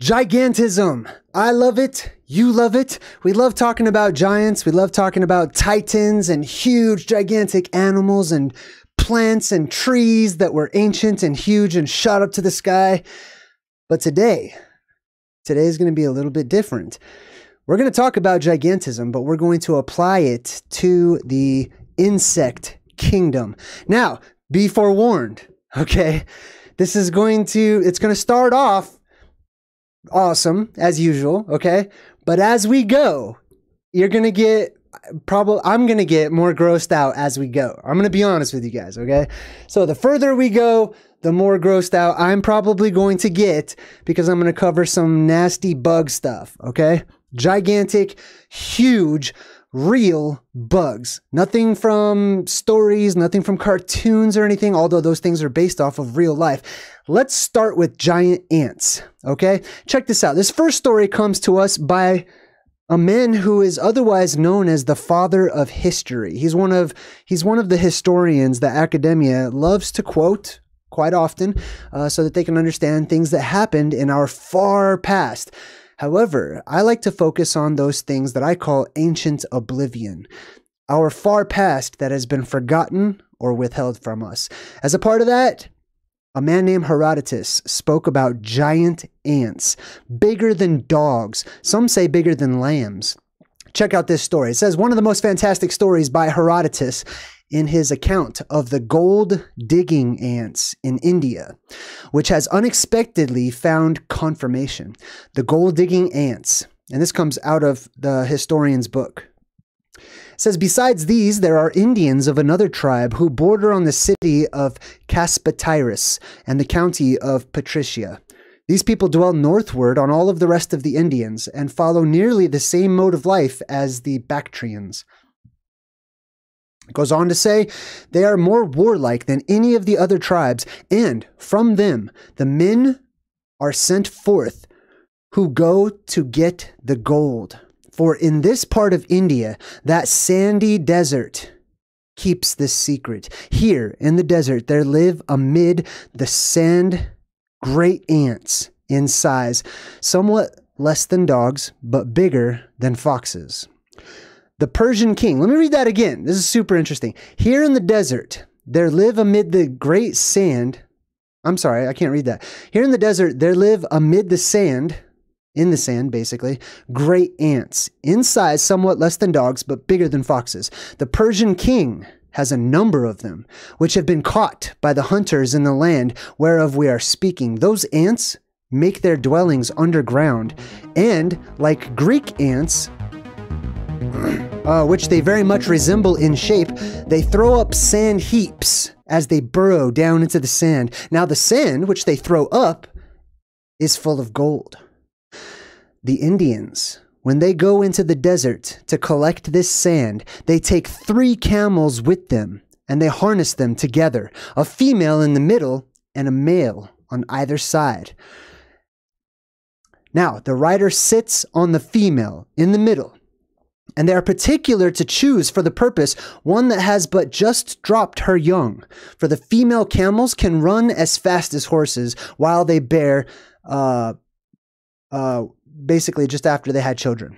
Gigantism. I love it. You love it. We love talking about giants. We love talking about titans and huge, gigantic animals and plants and trees that were ancient and huge and shot up to the sky. But today is going to be a little bit different. We're going to talk about gigantism, but we're going to apply it to the insect kingdom. Now, be forewarned, okay? This is going to, it's going to start off awesome, as usual, okay? But as we go, you're going to get, probably, I'm going to get more grossed out as we go. I'm going to be honest with you guys, okay? So the further we go, the more grossed out I'm probably going to get because I'm going to cover some nasty bug stuff, okay? Gigantic, huge, real bugs. Nothing from stories, nothing from cartoons or anything, although those things are based off of real life. Let's start with giant ants, okay? Check this out. This first story comes to us by a man who is otherwise known as the father of history. He's one of the historians that academia loves to quote quite often so that they can understand things that happened in our far past. However, I like to focus on those things that I call ancient oblivion, our far past that has been forgotten or withheld from us. As a part of that, a man named Herodotus spoke about giant ants, bigger than dogs, some say bigger than lambs. Check out this story. It says, one of the most fantastic stories by Herodotus in his account of the gold digging ants in India, which has unexpectedly found confirmation. The gold digging ants, and this comes out of the historian's book. It says, besides these, there are Indians of another tribe who border on the city of Caspatyrus and the county of Patricia. These people dwell northward on all of the rest of the Indians and follow nearly the same mode of life as the Bactrians. It goes on to say, they are more warlike than any of the other tribes, and from them the men are sent forth who go to get the gold. For in this part of India, that sandy desert keeps this secret. Here in the desert, there live amid the sand great ants in size, somewhat less than dogs, but bigger than foxes. The Persian king, let me read that again. This is super interesting. Here in the desert, there live amid the great sand. I'm sorry, I can't read that. Here in the desert, there live amid the sand, in the sand basically, great ants, in size somewhat less than dogs, but bigger than foxes. The Persian king has a number of them, which have been caught by the hunters in the land whereof we are speaking. Those ants make their dwellings underground, and like Greek ants, which they very much resemble in shape, they throw up sand heaps as they burrow down into the sand. Now the sand, which they throw up, is full of gold. The Indians, when they go into the desert to collect this sand, they take 3 camels with them, and they harness them together, a female in the middle and a male on either side. Now, the rider sits on the female in the middle, and they are particular to choose for the purpose one that has but just dropped her young. For the female camels can run as fast as horses while they bear, basically just after they had children.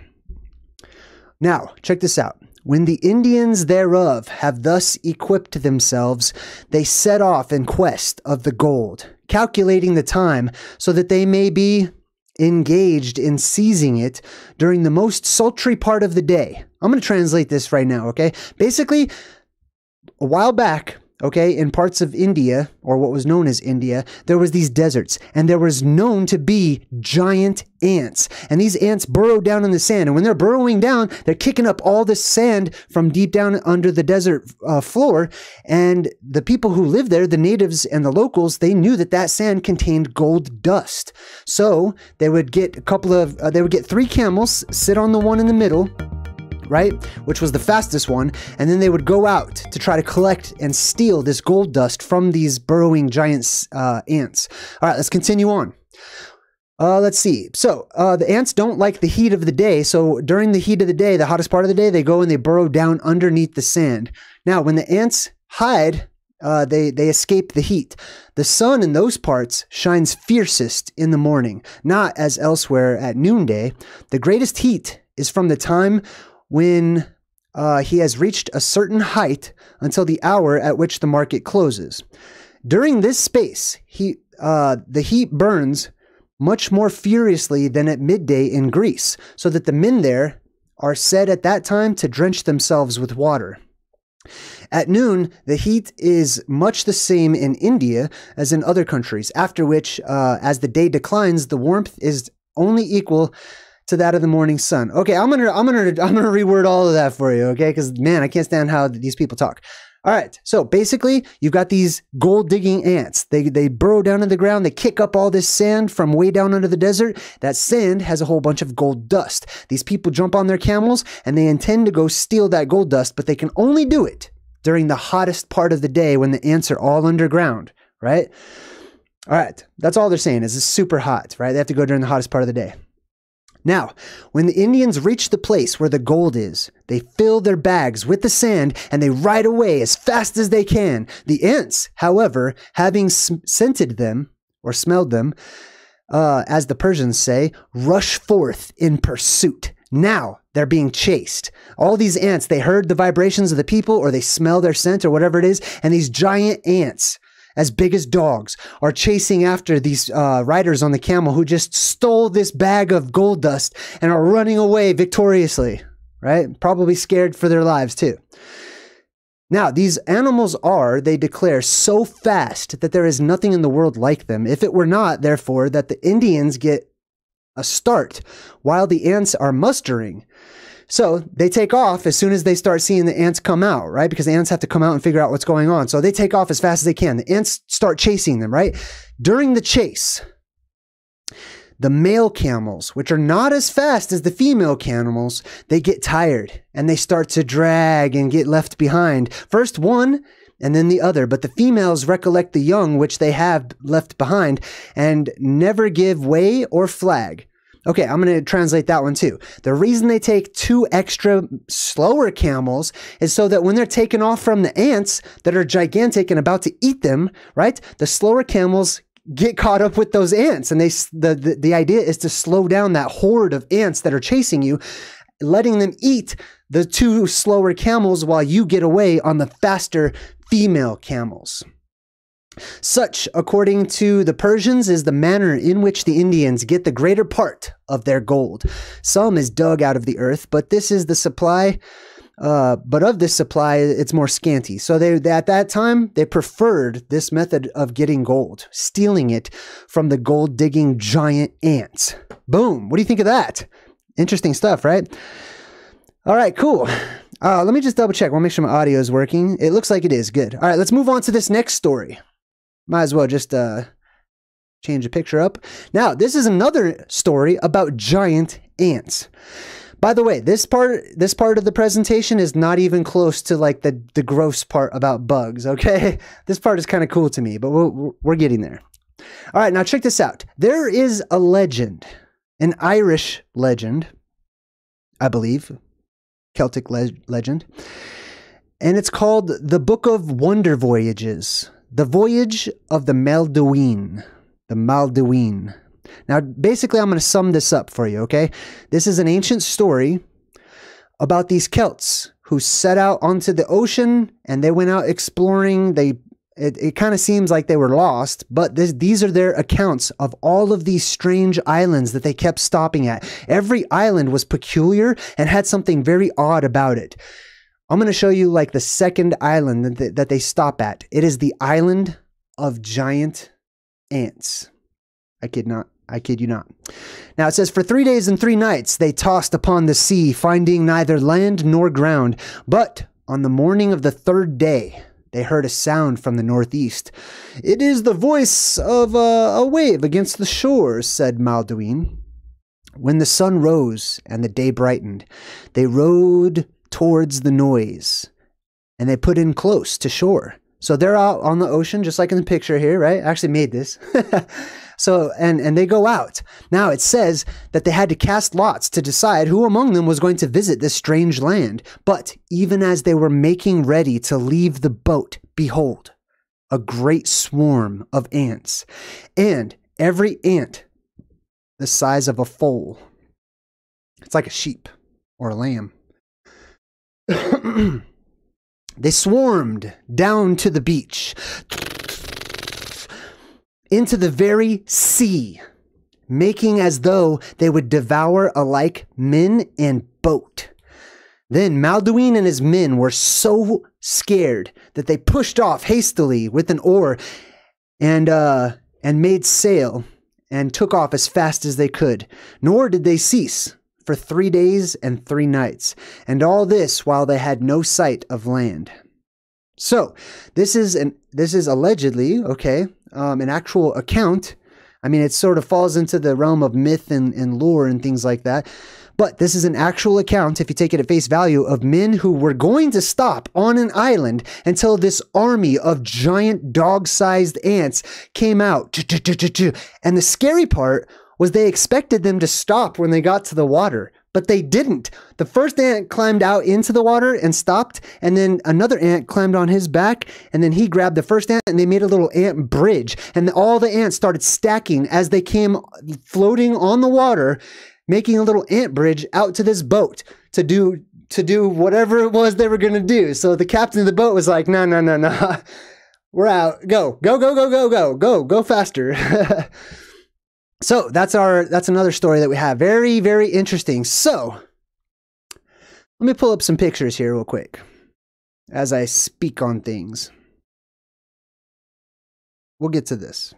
Now, check this out. When the Indians thereof have thus equipped themselves, they set off in quest of the gold, calculating the time so that they may be engaged in seizing it during the most sultry part of the day. I'm going to translate this right now, okay? Basically, a while back, okay, in parts of India, or what was known as India, there was these deserts, and there was known to be giant ants. And these ants burrow down in the sand, and when they're burrowing down, they're kicking up all this sand from deep down under the desert floor, and the people who live there, the natives and the locals, they knew that that sand contained gold dust. So they would get they would get 3 camels, sit on the one in the middle, right, which was the fastest one, and then they would go out to try to collect and steal this gold dust from these burrowing giant ants. All right, let's continue on. Let's see. So the ants don't like the heat of the day. So during the heat of the day, the hottest part of the day, they go and they burrow down underneath the sand. Now, when the ants hide, they escape the heat. The sun in those parts shines fiercest in the morning, not as elsewhere at noonday. The greatest heat is from the time when he has reached a certain height until the hour at which the market closes. During this space, the heat burns much more furiously than at midday in Greece, so that the men there are said at that time to drench themselves with water. At noon, the heat is much the same in India as in other countries, after which, as the day declines, the warmth is only equal to that of the morning sun. Okay, I'm gonna reword all of that for you, okay? Because, man, I can't stand how these people talk. All right, so basically, you've got these gold-digging ants. They burrow down in the ground. They kick up all this sand from way down under the desert. That sand has a whole bunch of gold dust. These people jump on their camels, and they intend to go steal that gold dust, but they can only do it during the hottest part of the day when the ants are all underground, right? All right, that's all they're saying is it's super hot, right? They have to go during the hottest part of the day. Now, when the Indians reach the place where the gold is, they fill their bags with the sand and they ride away as fast as they can. The ants, however, having scented them, or smelled them, as the Persians say, rush forth in pursuit. Now they're being chased. All these ants, they heard the vibrations of the people, or they smell their scent, or whatever it is, and these giant ants, as big as dogs, are chasing after these riders on the camel who just stole this bag of gold dust and are running away victoriously, right? Probably scared for their lives too. Now, these animals are, they declare, so fast that there is nothing in the world like them. If it were not, therefore, that the Indians get a start while the ants are mustering. So they take off as soon as they start seeing the ants come out, right? Because the ants have to come out and figure out what's going on. So they take off as fast as they can. The ants start chasing them, right? During the chase, the male camels, which are not as fast as the female camels, they get tired and they start to drag and get left behind. First one and then the other. But the females recollect the young, which they have left behind, and never give way or flag. Okay, I'm going to translate that one too. The reason they take two extra slower camels is so that when they're taken off from the ants that are gigantic and about to eat them, right? The slower camels get caught up with those ants, and the idea is to slow down that horde of ants that are chasing you, letting them eat the two slower camels while you get away on the faster female camels. Such, according to the Persians, is the manner in which the Indians get the greater part of their gold. Some is dug out of the earth, but this is the supply, but of this supply, it's more scanty. So they, at that time, they preferred this method of getting gold, stealing it from the gold-digging giant ants. Boom. What do you think of that? Interesting stuff, right? All right, cool. Let me just double check. I want to make sure my audio is working. It looks like it is. Good. All right, let's move on to this next story. Might as well just change the picture up. Now, this is another story about giant ants. By the way, this part of the presentation is not even close to like the gross part about bugs, okay? This part is kind of cool to me, but we're getting there. All right, now check this out. There is a legend, an Irish legend, I believe, Celtic legend, and it's called the Book of Wonder Voyages. The Voyage of the Maeldúin. The Maeldúin. Now, basically, I'm going to sum this up for you, okay? This is an ancient story about these Celts who set out onto the ocean, and they went out exploring. It kind of seems like they were lost, but these are their accounts of all of these strange islands that they kept stopping at. Every island was peculiar and had something very odd about it. I'm going to show you like the second island that they stop at. It is the island of giant ants. I kid you not. Now it says, for 3 days and 3 nights, they tossed upon the sea, finding neither land nor ground. But on the morning of the 3rd day, they heard a sound from the northeast. It is the voice of a wave against the shore, said Maeldúin. When the sun rose and the day brightened, they rowed towards the noise, and they put in close to shore. So they're out on the ocean, just like in the picture here, right? I actually made this. So, and they go out. Now it says that they had to cast lots to decide who among them was going to visit this strange land. But even as they were making ready to leave the boat, behold, a great swarm of ants, and every ant the size of a foal. It's like a sheep or a lamb. They swarmed down to the beach, into the very sea, making as though they would devour alike men and boat. Then Maeldúin and his men were so scared that they pushed off hastily with an oar and made sail and took off as fast as they could. Nor did they cease for 3 days and 3 nights, and all this while they had no sight of land. So this is allegedly, okay, an actual account. I mean, it sort of falls into the realm of myth and lore and things like that. But this is an actual account, if you take it at face value, of men who were going to stop on an island until this army of giant dog-sized ants came out. And the scary part was they expected them to stop when they got to the water, but they didn't. The first ant climbed out into the water and stopped, and then another ant climbed on his back, and then he grabbed the first ant, and they made a little ant bridge, and all the ants started stacking as they came floating on the water, making a little ant bridge out to this boat to do whatever it was they were going to do. So the captain of the boat was like, no, no, no, no, we're out. Go, go, go, go, go, go, go, go faster. So that's another story that we have. Very, very interesting. So let me pull up some pictures here real quick as I speak on things. We'll get to this.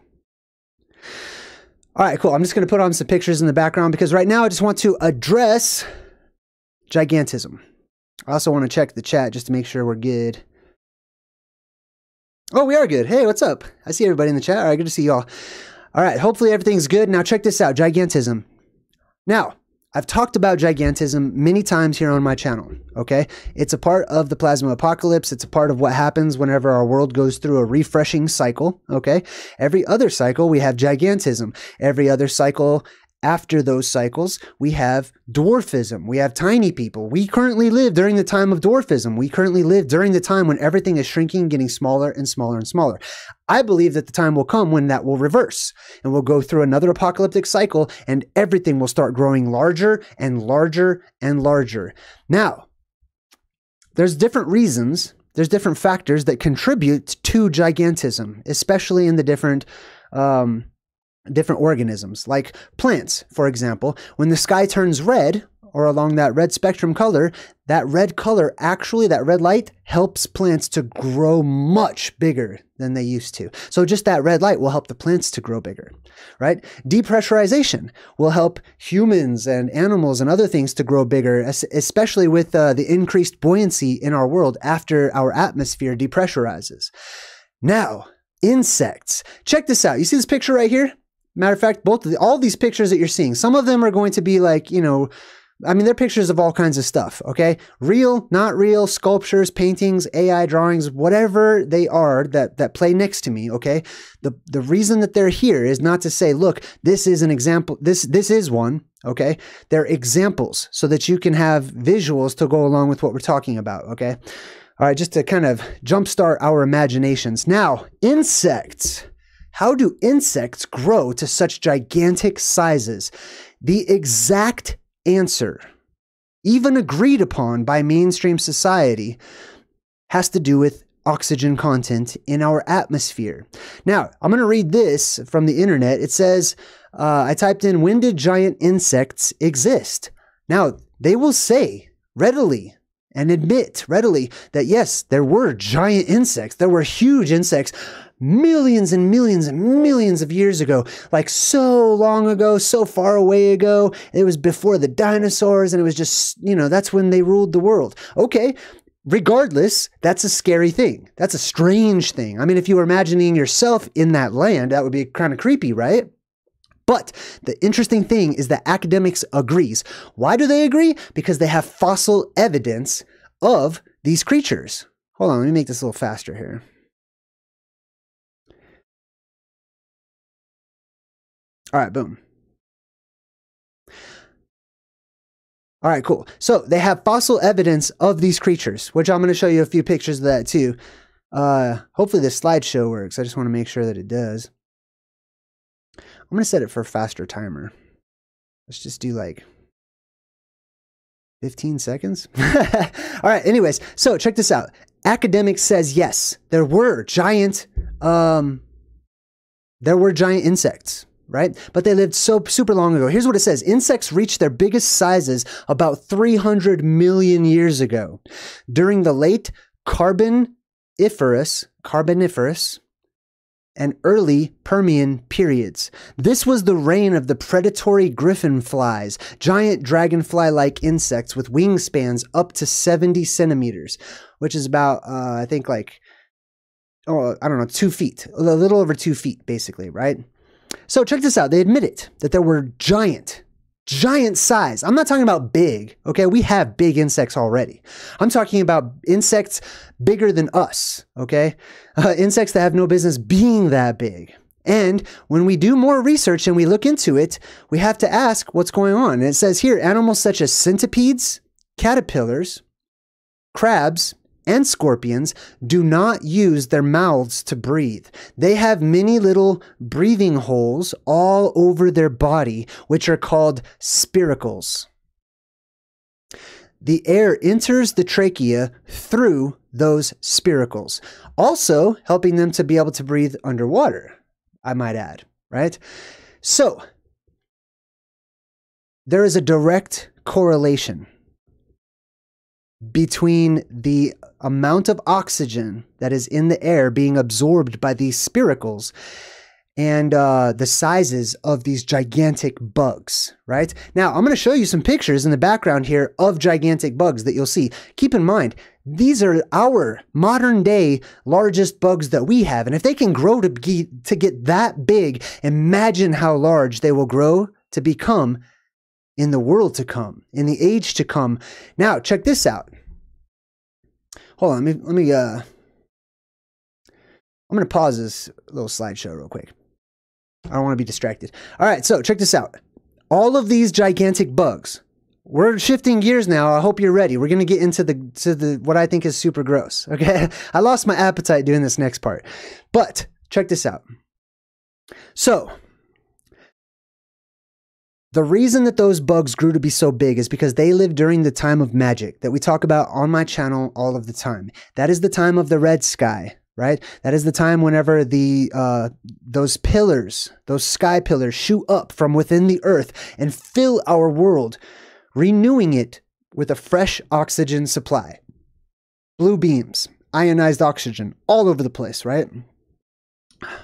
All right, cool. I'm just going to put on some pictures in the background because right now I just want to address gigantism. I also want to check the chat just to make sure we're good. Oh, we are good. Hey, what's up? I see everybody in the chat. All right, good to see y'all. All right, hopefully everything's good. Now check this out, gigantism. Now, I've talked about gigantism many times here on my channel, okay? It's a part of the plasma apocalypse. It's a part of what happens whenever our world goes through a refreshing cycle, okay? Every other cycle, we have gigantism. Every other cycle after those cycles, we have dwarfism. We have tiny people. We currently live during the time of dwarfism. We currently live during the time when everything is shrinking, getting smaller and smaller and smaller. I believe that the time will come when that will reverse and we'll go through another apocalyptic cycle and everything will start growing larger and larger and larger. Now, there's different reasons, there's different factors that contribute to gigantism, especially in the different organisms, like plants, for example. When the sky turns red, or along that red spectrum color, that red color actually, that red light helps plants to grow much bigger than they used to. So just that red light will help the plants to grow bigger, right? Depressurization will help humans and animals and other things to grow bigger, especially with the increased buoyancy in our world after our atmosphere depressurizes. Now, insects. Check this out. You see this picture right here? Matter of fact, all these pictures that you're seeing, some of them are going to be like, you know, I mean, they're pictures of all kinds of stuff, okay? Real, not real, sculptures, paintings, AI drawings, whatever they are that play next to me, okay? The reason that they're here is not to say, look, this is an example, this is one, okay? They're examples so that you can have visuals to go along with what we're talking about, okay? All right, just to kind of jumpstart our imaginations. Now, insects. How do insects grow to such gigantic sizes? The exact answer, even agreed upon by mainstream society, has to do with oxygen content in our atmosphere. Now, I'm going to read this from the internet. It says, I typed in, when did giant insects exist? Now, they will say readily, and admit readily that yes, there were giant insects. There were huge insects millions and millions and millions of years ago, like so long ago, so far away ago. It was before the dinosaurs and it was just, you know, that's when they ruled the world. Okay. Regardless, that's a scary thing. That's a strange thing. I mean, if you were imagining yourself in that land, that would be kind of creepy, right? But the interesting thing is that academics agrees. Why do they agree? Because they have fossil evidence of these creatures. Hold on, let me make this a little faster here. All right, boom. All right, cool. So they have fossil evidence of these creatures, which I'm going to show you a few pictures of that too. Hopefully this slideshow works. I just want to make sure that it does. I'm going to set it for a faster timer. Let's just do like 15 seconds. All right, anyways, so check this out. Academics says, yes, there were giant insects, right? But they lived so super long ago. Here's what it says. Insects reached their biggest sizes about 300 million years ago during the late Carboniferous and early Permian periods. This was the reign of the predatory griffin flies, giant dragonfly-like insects with wingspans up to 70 centimeters, which is about, I think like, oh, I don't know, 2 feet, a little over 2 feet, basically, right? So check this out. They admit it, that there were giant size. I'm not talking about big, okay? We have big insects already. I'm talking about insects bigger than us, okay? Insects that have no business being that big. And when we do more research and we look into it, we have to ask what's going on. And it says here, animals such as centipedes, caterpillars, crabs, and scorpions do not use their mouths to breathe. They have many little breathing holes all over their body, which are called spiracles. The air enters the trachea through those spiracles, also helping them to be able to breathe underwater, I might add, right? So there is a direct correlation between the amount of oxygen that is in the air being absorbed by these spiracles and the sizes of these gigantic bugs, right? Now, I'm going to show you some pictures in the background here of gigantic bugs that you'll see. Keep in mind, these are our modern day largest bugs that we have. And if they can grow to get that big, imagine how large they will grow to become in the world to come, in the age to come. Now, check this out. Hold on, I'm gonna pause this little slideshow real quick. I don't wanna be distracted. All right, so check this out. All of these gigantic bugs. We're shifting gears now, I hope you're ready. We're gonna get into the what I think is super gross, okay? I lost my appetite doing this next part. But, check this out. So, the reason that those bugs grew to be so big is because they lived during the time of magic that we talk about on my channel all of the time. That is the time of the red sky, right? That is the time whenever the those sky pillars shoot up from within the earth and fill our world, renewing it with a fresh oxygen supply. Blue beams, ionized oxygen all over the place, right?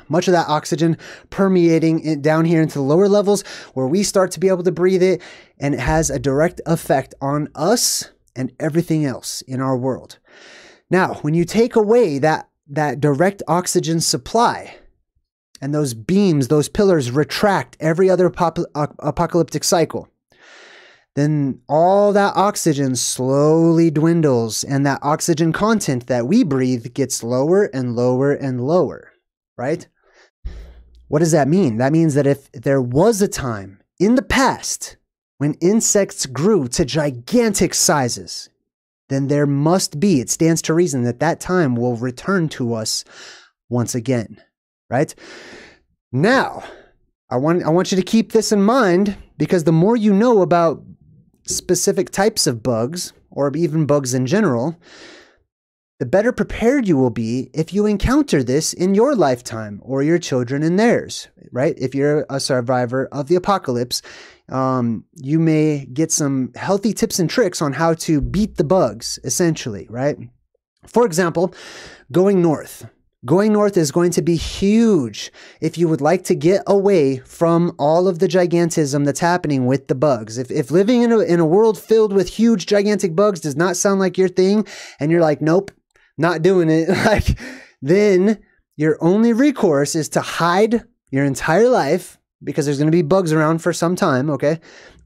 Much of that oxygen permeating it down here into the lower levels where we start to be able to breathe it, and it has a direct effect on us and everything else in our world. Now, when you take away that direct oxygen supply and those beams, those pillars retract every other apocalyptic cycle, then all that oxygen slowly dwindles and that oxygen content that we breathe gets lower and lower and lower. Right? What does that mean? That means that if there was a time in the past when insects grew to gigantic sizes, then there must be, it stands to reason that that time will return to us once again, right? Now, I want you to keep this in mind, because the more you know about specific types of bugs, or even bugs in general, the better prepared you will be if you encounter this in your lifetime or your children in theirs, right? If you're a survivor of the apocalypse, you may get some healthy tips and tricks on how to beat the bugs, essentially, right? For example, going north. Going north is going to be huge if you would like to get away from all of the gigantism that's happening with the bugs. If living in a world filled with huge gigantic bugs does not sound like your thing, and you're like, nope, not doing it, like, then your only recourse is to hide your entire life, because there's going to be bugs around for some time, okay?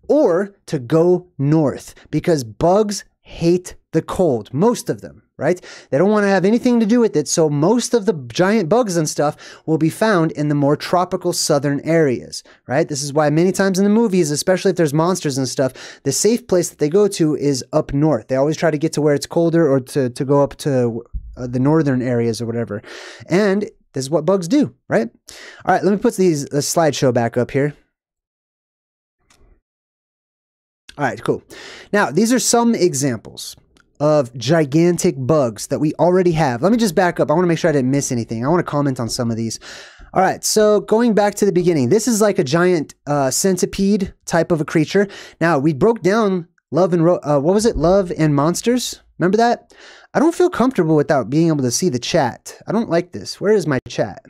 Or to go north, because bugs hate the cold, most of them, right? They don't want to have anything to do with it, so most of the giant bugs and stuff will be found in the more tropical southern areas, right? This is why many times in the movies, especially if there's monsters and stuff, the safe place that they go to is up north. They always try to get to where it's colder or to go up to the northern areas or whatever. And this is what bugs do, right? All right, let me put the slideshow back up here. All right, cool. Now, these are some examples of gigantic bugs that we already have. Let me just back up. I want to make sure I didn't miss anything. I want to comment on some of these. All right, so going back to the beginning, this is like a giant centipede type of a creature. Now, we broke down Love and Monsters. Remember that? I don't feel comfortable without being able to see the chat. I don't like this. Where is my chat?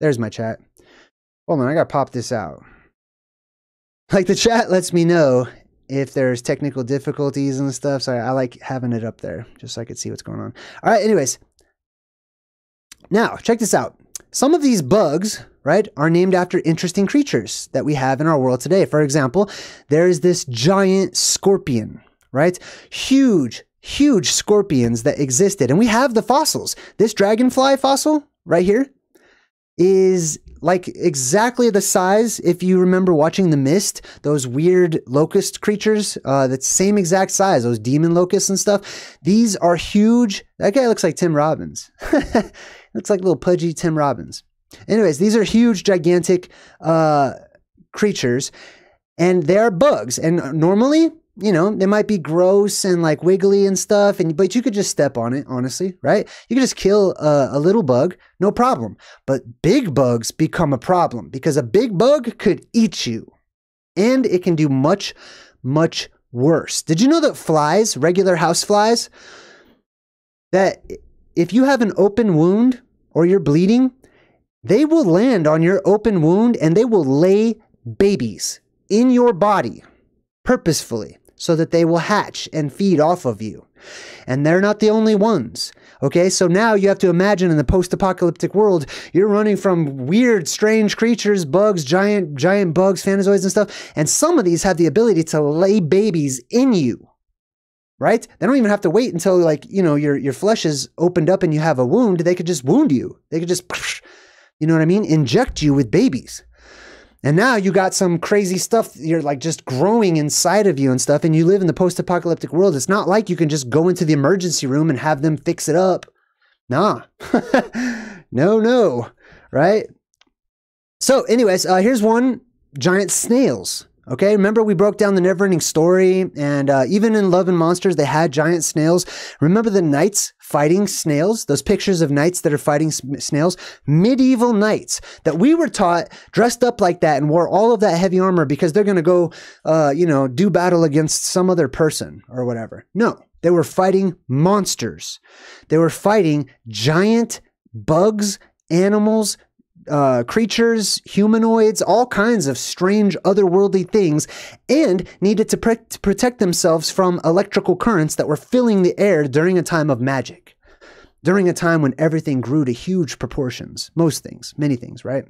There's my chat. Hold on, I gotta pop this out. Like, the chat lets me know if there's technical difficulties and stuff. So I like having it up there just so I could see what's going on. All right, anyways. Now, check this out. Some of these bugs, right, are named after interesting creatures that we have in our world today. For example, there is this giant scorpion, right? Huge scorpions that existed. And we have the fossils. This dragonfly fossil right here is like exactly the size, if you remember watching The Mist, those weird locust creatures, that same exact size, those demon locusts and stuff. These are huge. That guy looks like Tim Robbins. Looks like little pudgy Tim Robbins. Anyways, these are huge, gigantic creatures, and they're bugs. And normally, you know, they might be gross and like wiggly and stuff, but you could just step on it, honestly, right? You could just kill a little bug, no problem. But big bugs become a problem because a big bug could eat you, and it can do much, much worse. Did you know that flies, regular house flies, that if you have an open wound or you're bleeding, they will land on your open wound and they will lay babies in your body purposefully, so that they will hatch and feed off of you. And they're not the only ones, okay? So now you have to imagine in the post-apocalyptic world, you're running from weird, strange creatures, bugs, giant bugs, phantazoids and stuff, and some of these have the ability to lay babies in you, right? They don't even have to wait until, like, you know, your flesh is opened up and you have a wound. They could just wound you. They could just, you know what I mean? Inject you with babies. And now you got some crazy stuff, you're like just growing inside of you and stuff, and you live in the post-apocalyptic world. It's not like you can just go into the emergency room and have them fix it up. Nah. No, right? So anyways, here's one, giant snails. Okay, remember we broke down the Never Ending Story, and even in Love and Monsters, they had giant snails. Remember the knights fighting snails? Those pictures of knights that are fighting snails? Medieval knights that we were taught dressed up like that and wore all of that heavy armor because they're going to go, you know, do battle against some other person or whatever. No, they were fighting monsters. They were fighting giant bugs, animals, creatures, humanoids, all kinds of strange otherworldly things, and needed to protect themselves from electrical currents that were filling the air during a time of magic, during a time when everything grew to huge proportions. Most things, many things, right?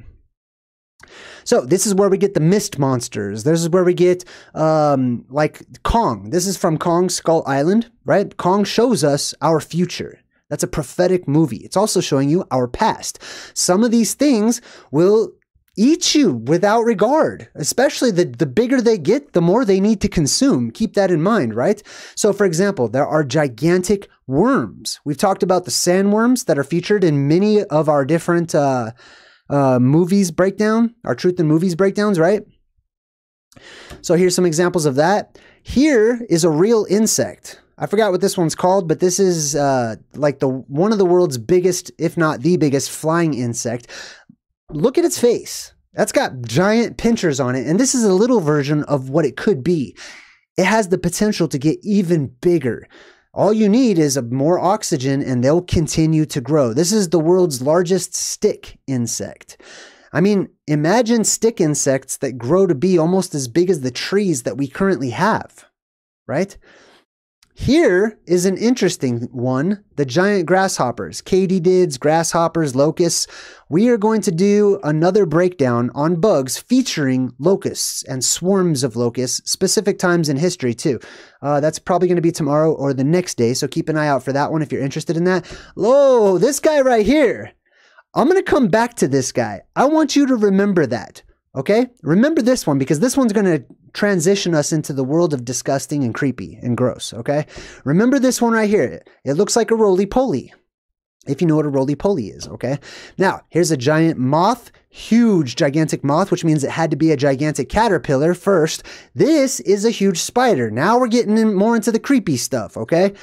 So this is where we get the mist monsters. This is where we get like Kong. This is from Kong's Skull Island, right? Kong shows us our future. That's a prophetic movie. It's also showing you our past. Some of these things will eat you without regard, especially the bigger they get, the more they need to consume. Keep that in mind, right? So for example, there are gigantic worms. We've talked about the sandworms that are featured in many of our different movies breakdown, our Truth in Movies breakdowns, right? So here's some examples of that. Here is a real insect. I forgot what this one's called, but this is like one of the world's biggest, if not the biggest, flying insect. Look at its face. That's got giant pinchers on it, and this is a little version of what it could be. It has the potential to get even bigger. All you need is more oxygen, and they'll continue to grow. This is the world's largest stick insect. I mean, imagine stick insects that grow to be almost as big as the trees that we currently have, right? Here is an interesting one, the giant grasshoppers, katydids, grasshoppers, locusts. We are going to do another breakdown on bugs featuring locusts and swarms of locusts, specific times in history too. That's probably going to be tomorrow or the next day, so keep an eye out for that one if you're interested in that. Oh, this guy right here. I'm going to come back to this guy. I want you to remember that. Okay, remember this one because this one's going to transition us into the world of disgusting and creepy and gross, okay? Remember this one right here. It looks like a roly-poly, if you know what a roly-poly is, okay? Now, here's a giant moth, huge, gigantic moth, which means it had to be a gigantic caterpillar first. This is a huge spider. Now we're getting in more into the creepy stuff, okay?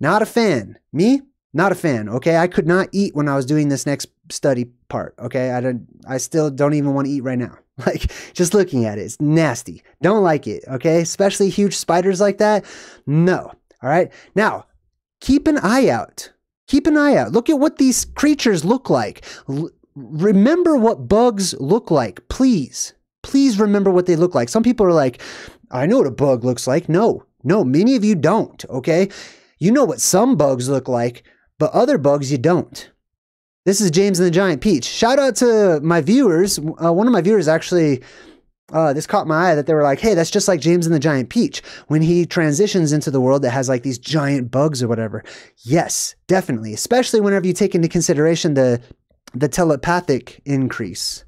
Not a fan. Me? Not a fan, okay? I could not eat when I was doing this next study part, okay? I still don't even want to eat right now. Like, just looking at it, it's nasty. Don't like it, okay? Especially huge spiders like that. No, all right? Now, keep an eye out. Keep an eye out. Look at what these creatures look like. Remember what bugs look like, please. Please remember what they look like. Some people are like, I know what a bug looks like. No, no, many of you don't, okay? You know what some bugs look like, but other bugs you don't. This is James and the Giant Peach. Shout out to my viewers. One of my viewers actually, this caught my eye that they were like, hey, that's just like James and the Giant Peach when he transitions into the world that has like these giant bugs or whatever. Yes, definitely. Especially whenever you take into consideration the telepathic increase,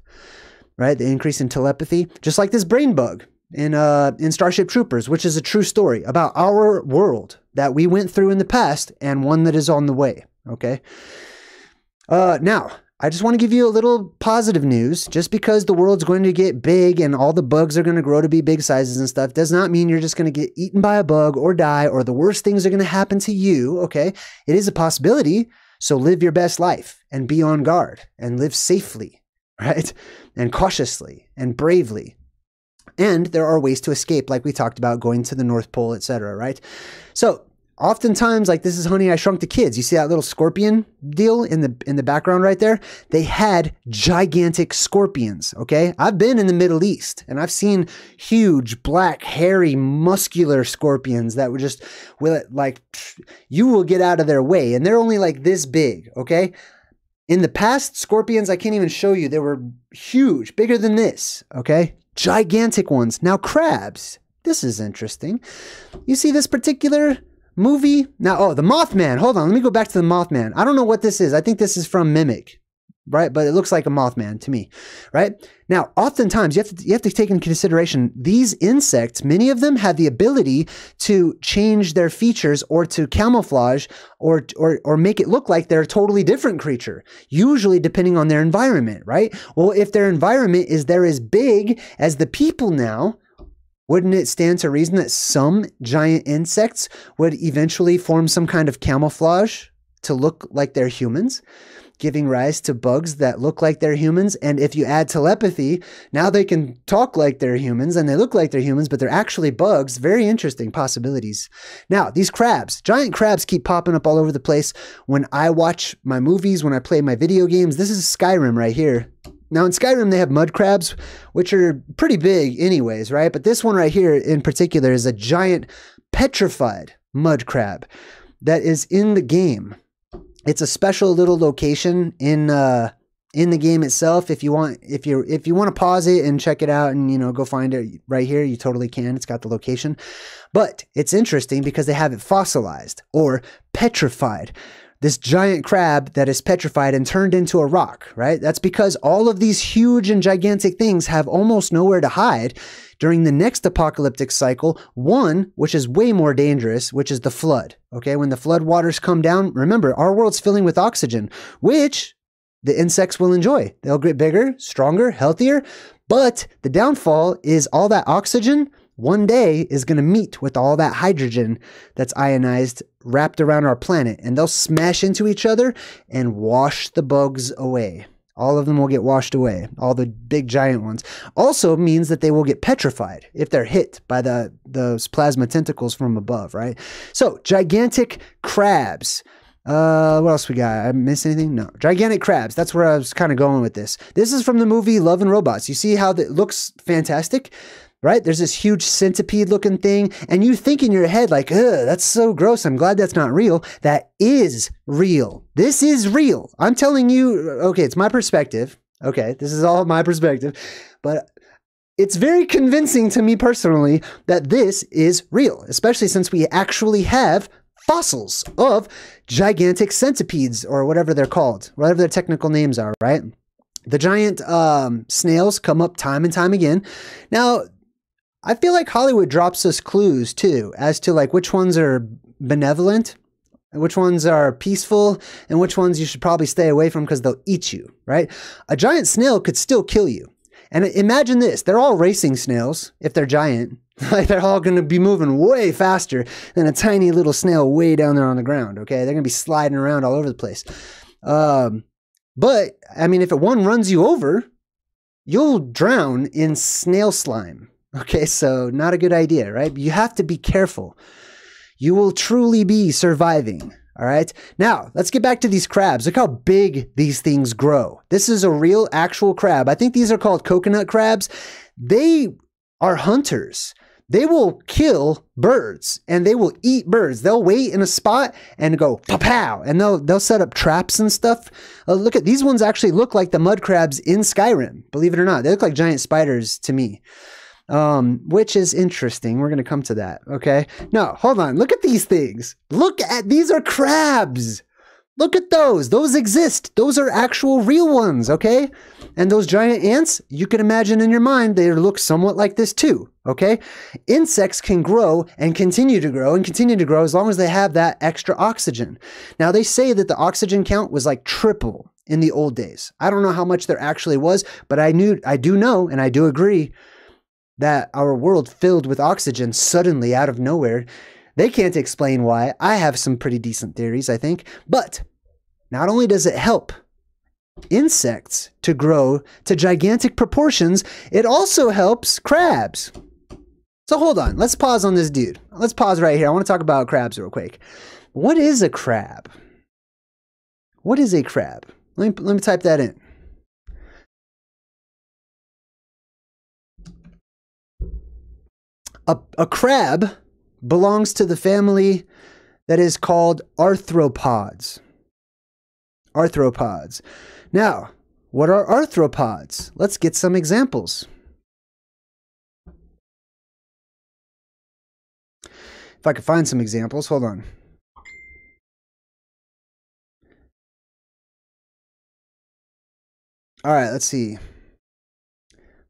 right? The increase in telepathy, just like this brain bug in Starship Troopers, which is a true story about our world that we went through in the past and one that is on the way, okay? Now, I just want to give you a little positive news. Just because the world's going to get big and all the bugs are going to grow to be big sizes and stuff does not mean you're just going to get eaten by a bug or die or the worst things are going to happen to you, okay? It is a possibility, so live your best life and be on guard and live safely, right? And cautiously and bravely. And there are ways to escape, like we talked about, going to the North Pole, etc., right? So, oftentimes, like this is Honey I Shrunk the Kids. You see that little scorpion deal in the background right there? They had gigantic scorpions, okay? I've been in the Middle East and I've seen huge, black, hairy, muscular scorpions that would just, like, you will get out of their way. And they're only like this big, okay? In the past, scorpions, I can't even show you. They were huge, bigger than this, okay? Gigantic ones. Now crabs, this is interesting. You see this particular movie now. Oh, the Mothman. Hold on. Let me go back to the Mothman. I don't know what this is. I think this is from Mimic, right? But it looks like a Mothman to me, right? Now, oftentimes you have to take into consideration these insects. Many of them have the ability to change their features or to camouflage or make it look like they're a totally different creature, usually depending on their environment, right? Well, if their environment is they're as big as the people now, wouldn't it stand to reason that some giant insects would eventually form some kind of camouflage to look like they're humans, giving rise to bugs that look like they're humans? And if you add telepathy, now they can talk like they're humans and they look like they're humans, but they're actually bugs. Very interesting possibilities. Now, these crabs, giant crabs keep popping up all over the place. When I watch my movies, when I play my video games, this is Skyrim right here. Now in Skyrim, they have mud crabs, which are pretty big anyways, right? But this one right here in particular is a giant petrified mud crab that is in the game. It's a special little location in the game itself. If you want, if you want to pause it and check it out and, you know, go find it right here, you totally can. It's got the location, but it's interesting because they have it fossilized or petrified. This giant crab that is petrified and turned into a rock, right? That's because all of these huge and gigantic things have almost nowhere to hide during the next apocalyptic cycle. One, which is way more dangerous, which is the flood, okay? When the flood waters come down, remember, our world's filling with oxygen, which the insects will enjoy. They'll get bigger, stronger, healthier, but the downfall is all that oxygen one day is going to meet with all that hydrogen that's ionized wrapped around our planet, and they'll smash into each other and wash the bugs away. All of them will get washed away. All the big giant ones. Also means that they will get petrified if they're hit by those plasma tentacles from above, right? So gigantic crabs. What else we got? I miss anything? No. Gigantic crabs. That's where I was kind of going with this. This is from the movie Love and Robots. You see how that looks fantastic? right? There's this huge centipede-looking thing, and you think in your head, like, ugh, that's so gross. I'm glad that's not real. That is real. This is real. I'm telling you, okay, it's my perspective. Okay, this is all my perspective, but it's very convincing to me personally that this is real, especially since we actually have fossils of gigantic centipedes or whatever they're called, whatever their technical names are, right? The giant snails come up time and time again. Now, I feel like Hollywood drops us clues too as to like which ones are benevolent, which ones are peaceful, and which ones you should probably stay away from because they'll eat you, right? A giant snail could still kill you. And imagine this, they're all racing snails if they're giant. Like they're all going to be moving way faster than a tiny little snail way down there on the ground, okay? They're going to be sliding around all over the place. But, I mean, if one runs you over, you'll drown in snail slime, okay? So not a good idea, right? You have to be careful. You will truly be surviving, all right? Now, let's get back to these crabs. Look how big these things grow. This is a real, actual crab. I think these are called coconut crabs. They are hunters. They will kill birds, and they will eat birds. They'll wait in a spot and go, pow, and they'll set up traps and stuff. Look at these ones actually look like the mud crabs in Skyrim, believe it or not. They look like giant spiders to me. Which is interesting. We're going to come to that. Okay. No, hold on. Look at these things. Look at, these are crabs. Look at those. Those exist. Those are actual real ones. Okay. And those giant ants, you can imagine in your mind, they look somewhat like this too. Okay. Insects can grow and continue to grow and continue to grow as long as they have that extra oxygen. Now they say that the oxygen count was like triple in the old days. I don't know how much there actually was, but I do know, and I do agree that our world filled with oxygen suddenly out of nowhere. They can't explain why. I have some pretty decent theories, I think. But not only does it help insects to grow to gigantic proportions, it also helps crabs. So hold on. Let's pause on this dude. Let's pause right here. I want to talk about crabs real quick. What is a crab? What is a crab? Let me type that in. A crab belongs to the family that is called arthropods. Arthropods. Now, what are arthropods? Let's get some examples. If I could find some examples, hold on. All right, let's see.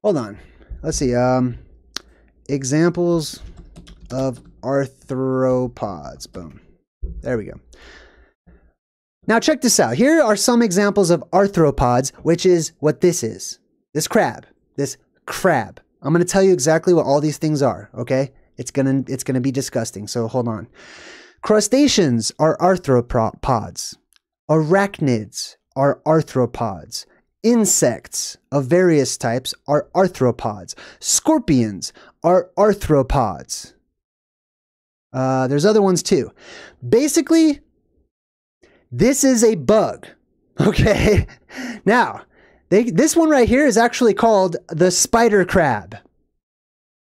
Hold on. Let's see. Examples of arthropods. Boom. There we go. Now check this out. Here are some examples of arthropods, which is what this is. This crab. This crab. I'm going to tell you exactly what all these things are, okay? It's going to be disgusting, so hold on. Crustaceans are arthropods. Arachnids are arthropods. Insects of various types are arthropods. Scorpions are arthropods. There's other ones too. Basically, this is a bug, okay? Now, this one right here is actually called the spider crab.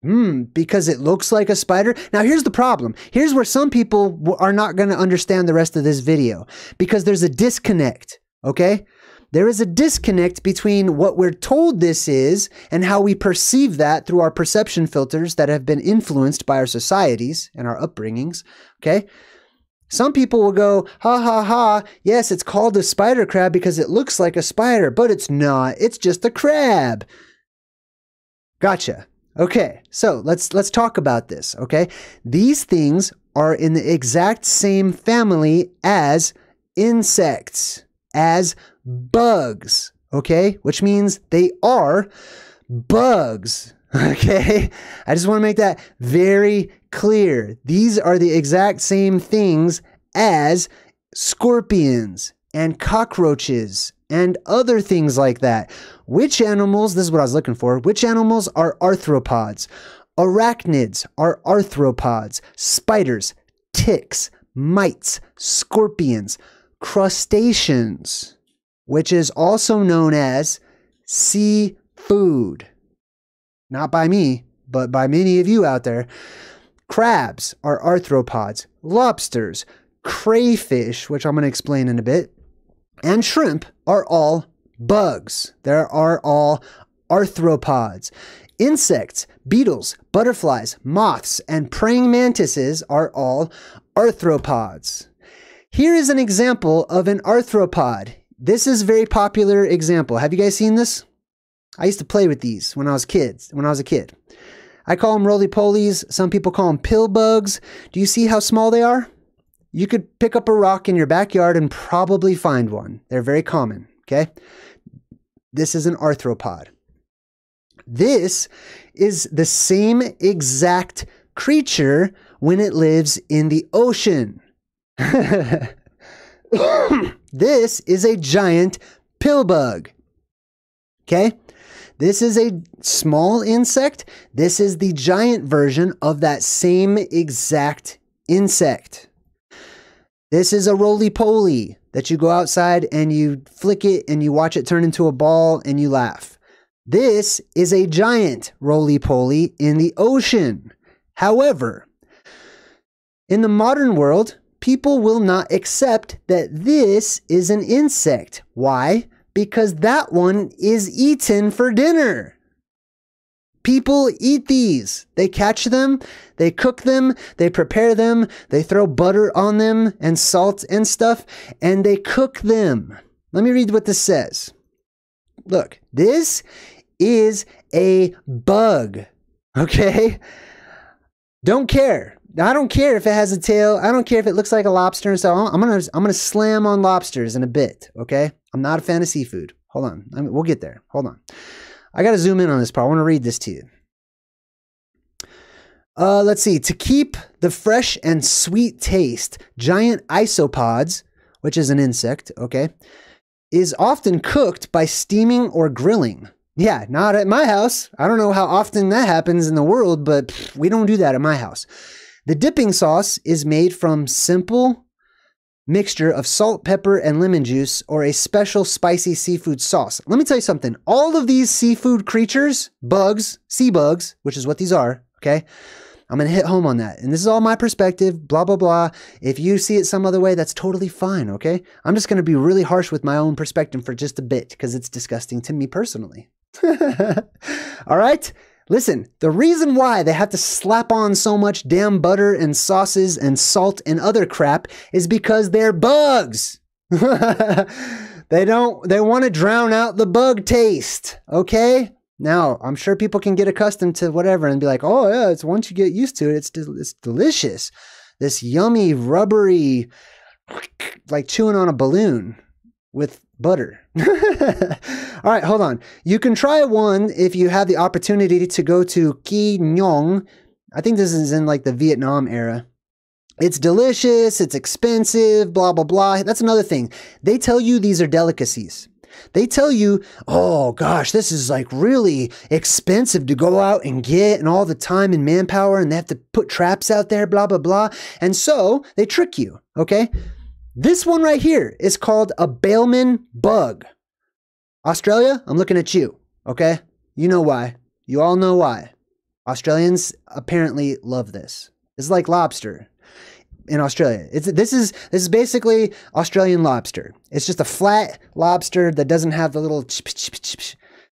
Because it looks like a spider. Now here's the problem. Here's where some people are not going to understand the rest of this video because there's a disconnect, okay? There is a disconnect between what we're told this is and how we perceive that through our perception filters that have been influenced by our societies and our upbringings, okay? Some people will go, ha ha ha, yes, it's called a spider crab because it looks like a spider, but it's not, it's just a crab. Gotcha. Okay, so let's talk about this, okay? These things are in the exact same family as insects, as bugs, okay? Which means they are bugs, okay? I just want to make that very clear. These are the exact same things as scorpions and cockroaches and other things like that. Which animals, this is what I was looking for, which animals are arthropods? Arachnids are arthropods. Spiders, ticks, mites, scorpions, crustaceans, which is also known as seafood. Not by me, but by many of you out there. Crabs are arthropods, lobsters, crayfish, which I'm going to explain in a bit, and shrimp are all bugs. They are all arthropods. Insects, beetles, butterflies, moths, and praying mantises are all arthropods. Here is an example of an arthropod. This is a very popular example. Have you guys seen this? I used to play with these when I was kids. I call them roly-polies. Some people call them pill bugs. Do you see how small they are? You could pick up a rock in your backyard and probably find one. They're very common, okay? This is an arthropod. This is the same exact creature when it lives in the ocean. This is a giant pill bug, okay? This is a small insect. This is the giant version of that same exact insect. This is a roly-poly that you go outside and you flick it and you watch it turn into a ball and you laugh. This is a giant roly-poly in the ocean. However, in the modern world, people will not accept that this is an insect. Why? Because that one is eaten for dinner. People eat these. They catch them, they cook them, they prepare them, they throw butter on them and salt and stuff, and they cook them. Let me read what this says. Look, this is a bug, okay? Don't care. I don't care if it has a tail. I don't care if it looks like a lobster and so on. I'm gonna slam on lobsters in a bit, okay? I'm not a fan of seafood. Hold on, we'll get there, hold on. I gotta zoom in on this part. I wanna read this to you. Let's see, to keep the fresh and sweet taste, giant isopods, which is an insect, okay, is often cooked by steaming or grilling. Yeah, not at my house. I don't know how often that happens in the world, but we don't do that at my house. The dipping sauce is made from simple mixture of salt, pepper, and lemon juice, or a special spicy seafood sauce. Let me tell you something. All of these seafood creatures, bugs, sea bugs, which is what these are, okay? I'm gonna hit home on that. And this is all my perspective, blah, blah, blah. If you see it some other way, that's totally fine, okay? I'm just gonna be really harsh with my own perspective for just a bit because it's disgusting to me personally. All right? Listen, the reason why they have to slap on so much damn butter and sauces and salt and other crap is because they're bugs. They want to drown out the bug taste, okay? Now, I'm sure people can get accustomed to whatever and be like, oh yeah, it's once you get used to it, it's delicious. This yummy, rubbery, like chewing on a balloon with butter. All right, hold on. You can try one if you have the opportunity to go to Qui Nhon. I think this is in like the Vietnam era. It's delicious, it's expensive, blah, blah, blah. That's another thing. They tell you these are delicacies. They tell you, oh gosh, this is like really expensive to go out and get and all the time and manpower and they have to put traps out there, blah, blah, blah. And so they trick you, okay? This one right here is called a Balmain bug. Australia, I'm looking at you, okay? You know why. You all know why. Australians apparently love this. It's like lobster in Australia. This is basically Australian lobster. It's just a flat lobster that doesn't have the little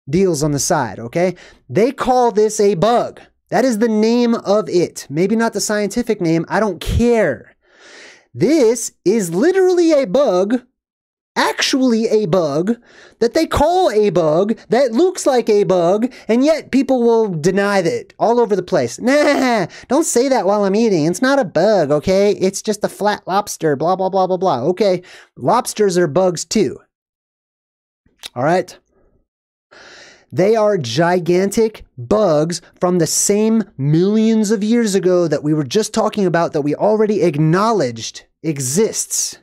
deals on the side, okay? They call this a bug. That is the name of it. Maybe not the scientific name, I don't care. This is literally a bug, actually a bug, that they call a bug, that looks like a bug, and yet people will deny that all over the place. Nah, don't say that while I'm eating. It's not a bug, okay? It's just a flat lobster, blah, blah, blah, blah, blah. Okay, lobsters are bugs too. All right? They are gigantic bugs from the same millions of years ago that we were just talking about that we already acknowledged exists,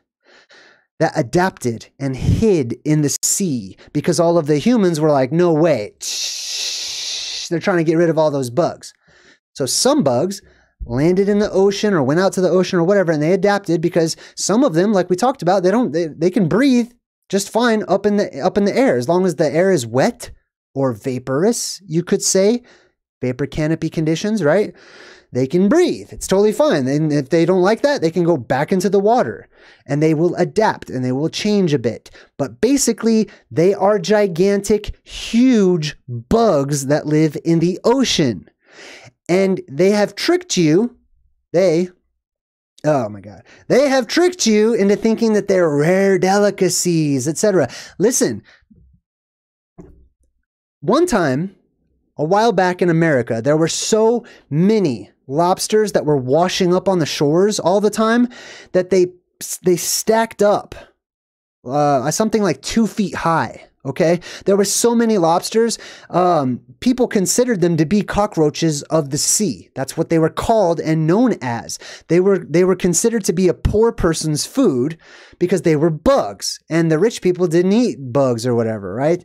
that adapted and hid in the sea because all of the humans were like, no way. They're trying to get rid of all those bugs. So some bugs landed in the ocean or went out to the ocean or whatever, and they adapted because some of them, like we talked about, they can breathe just fine up in the air as long as the air is wet or vaporous, you could say, vapor canopy conditions, right? They can breathe. It's totally fine. And if they don't like that, they can go back into the water and they will adapt and they will change a bit. But basically, they are gigantic, huge bugs that live in the ocean. And they have tricked you. Oh my God. They have tricked you into thinking that they're rare delicacies, etc. Listen, one time, a while back in America, there were so many lobsters that were washing up on the shores all the time that they stacked up something like 2 feet high, okay? There were so many lobsters, people considered them to be cockroaches of the sea. That's what they were called and known as. They were considered to be a poor person's food because they were bugs, and the rich people didn't eat bugs or whatever, right?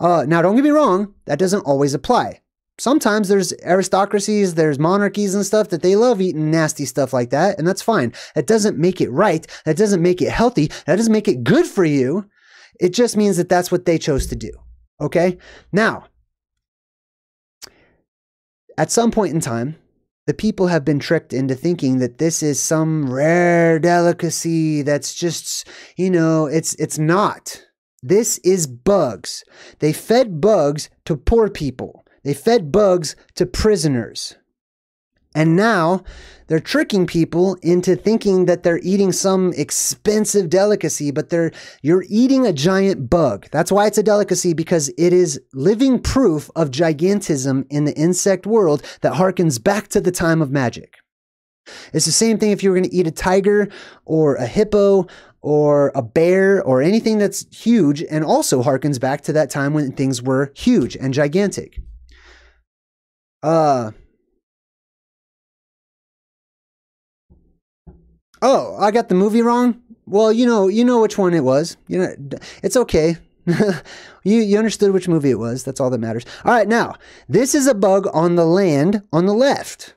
Now, don't get me wrong, that doesn't always apply. Sometimes there's aristocracies, there's monarchies and stuff that they love eating nasty stuff like that, and that's fine. That doesn't make it right. That doesn't make it healthy. That doesn't make it good for you. It just means that that's what they chose to do, okay? Now, at some point in time, the people have been tricked into thinking that this is some rare delicacy that's just, you know, it's not. This is bugs. They fed bugs to poor people. They fed bugs to prisoners. And now they're tricking people into thinking that they're eating some expensive delicacy, but you're eating a giant bug. That's why it's a delicacy, because it is living proof of gigantism in the insect world that harkens back to the time of magic. It's the same thing if you were going to eat a tiger or a hippo or a bear or anything that's huge, and also harkens back to that time when things were huge and gigantic. Oh, I got the movie wrong? Well, you know which one it was. You know, it's okay. You understood which movie it was. That's all that matters. All right, now, this is a bug on the land on the left.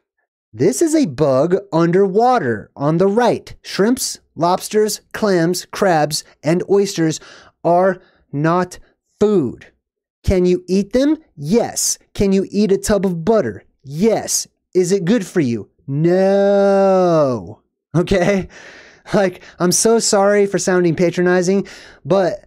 This is a bug underwater on the right. Shrimps, lobsters, clams, crabs, and oysters are not food. Can you eat them? Yes. Can you eat a tub of butter? Yes. Is it good for you? No. Okay? Like, I'm so sorry for sounding patronizing, but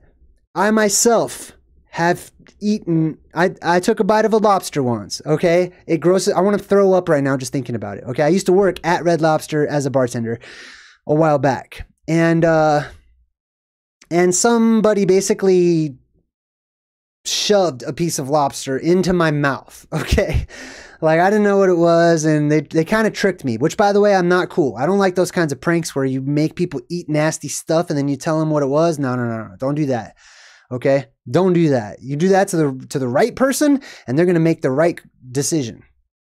I myself have eaten, I took a bite of a lobster once, okay? It grosses, I want to throw up right now just thinking about it, okay? I used to work at Red Lobster as a bartender a while back, and somebody basically shoved a piece of lobster into my mouth, okay? Like, I didn't know what it was, and they kind of tricked me, which, by the way, I'm not cool. I don't like those kinds of pranks where you make people eat nasty stuff and then you tell them what it was. No, no, no, no, don't do that. Okay, don't do that. You do that to the right person, and they're going to make the right decision,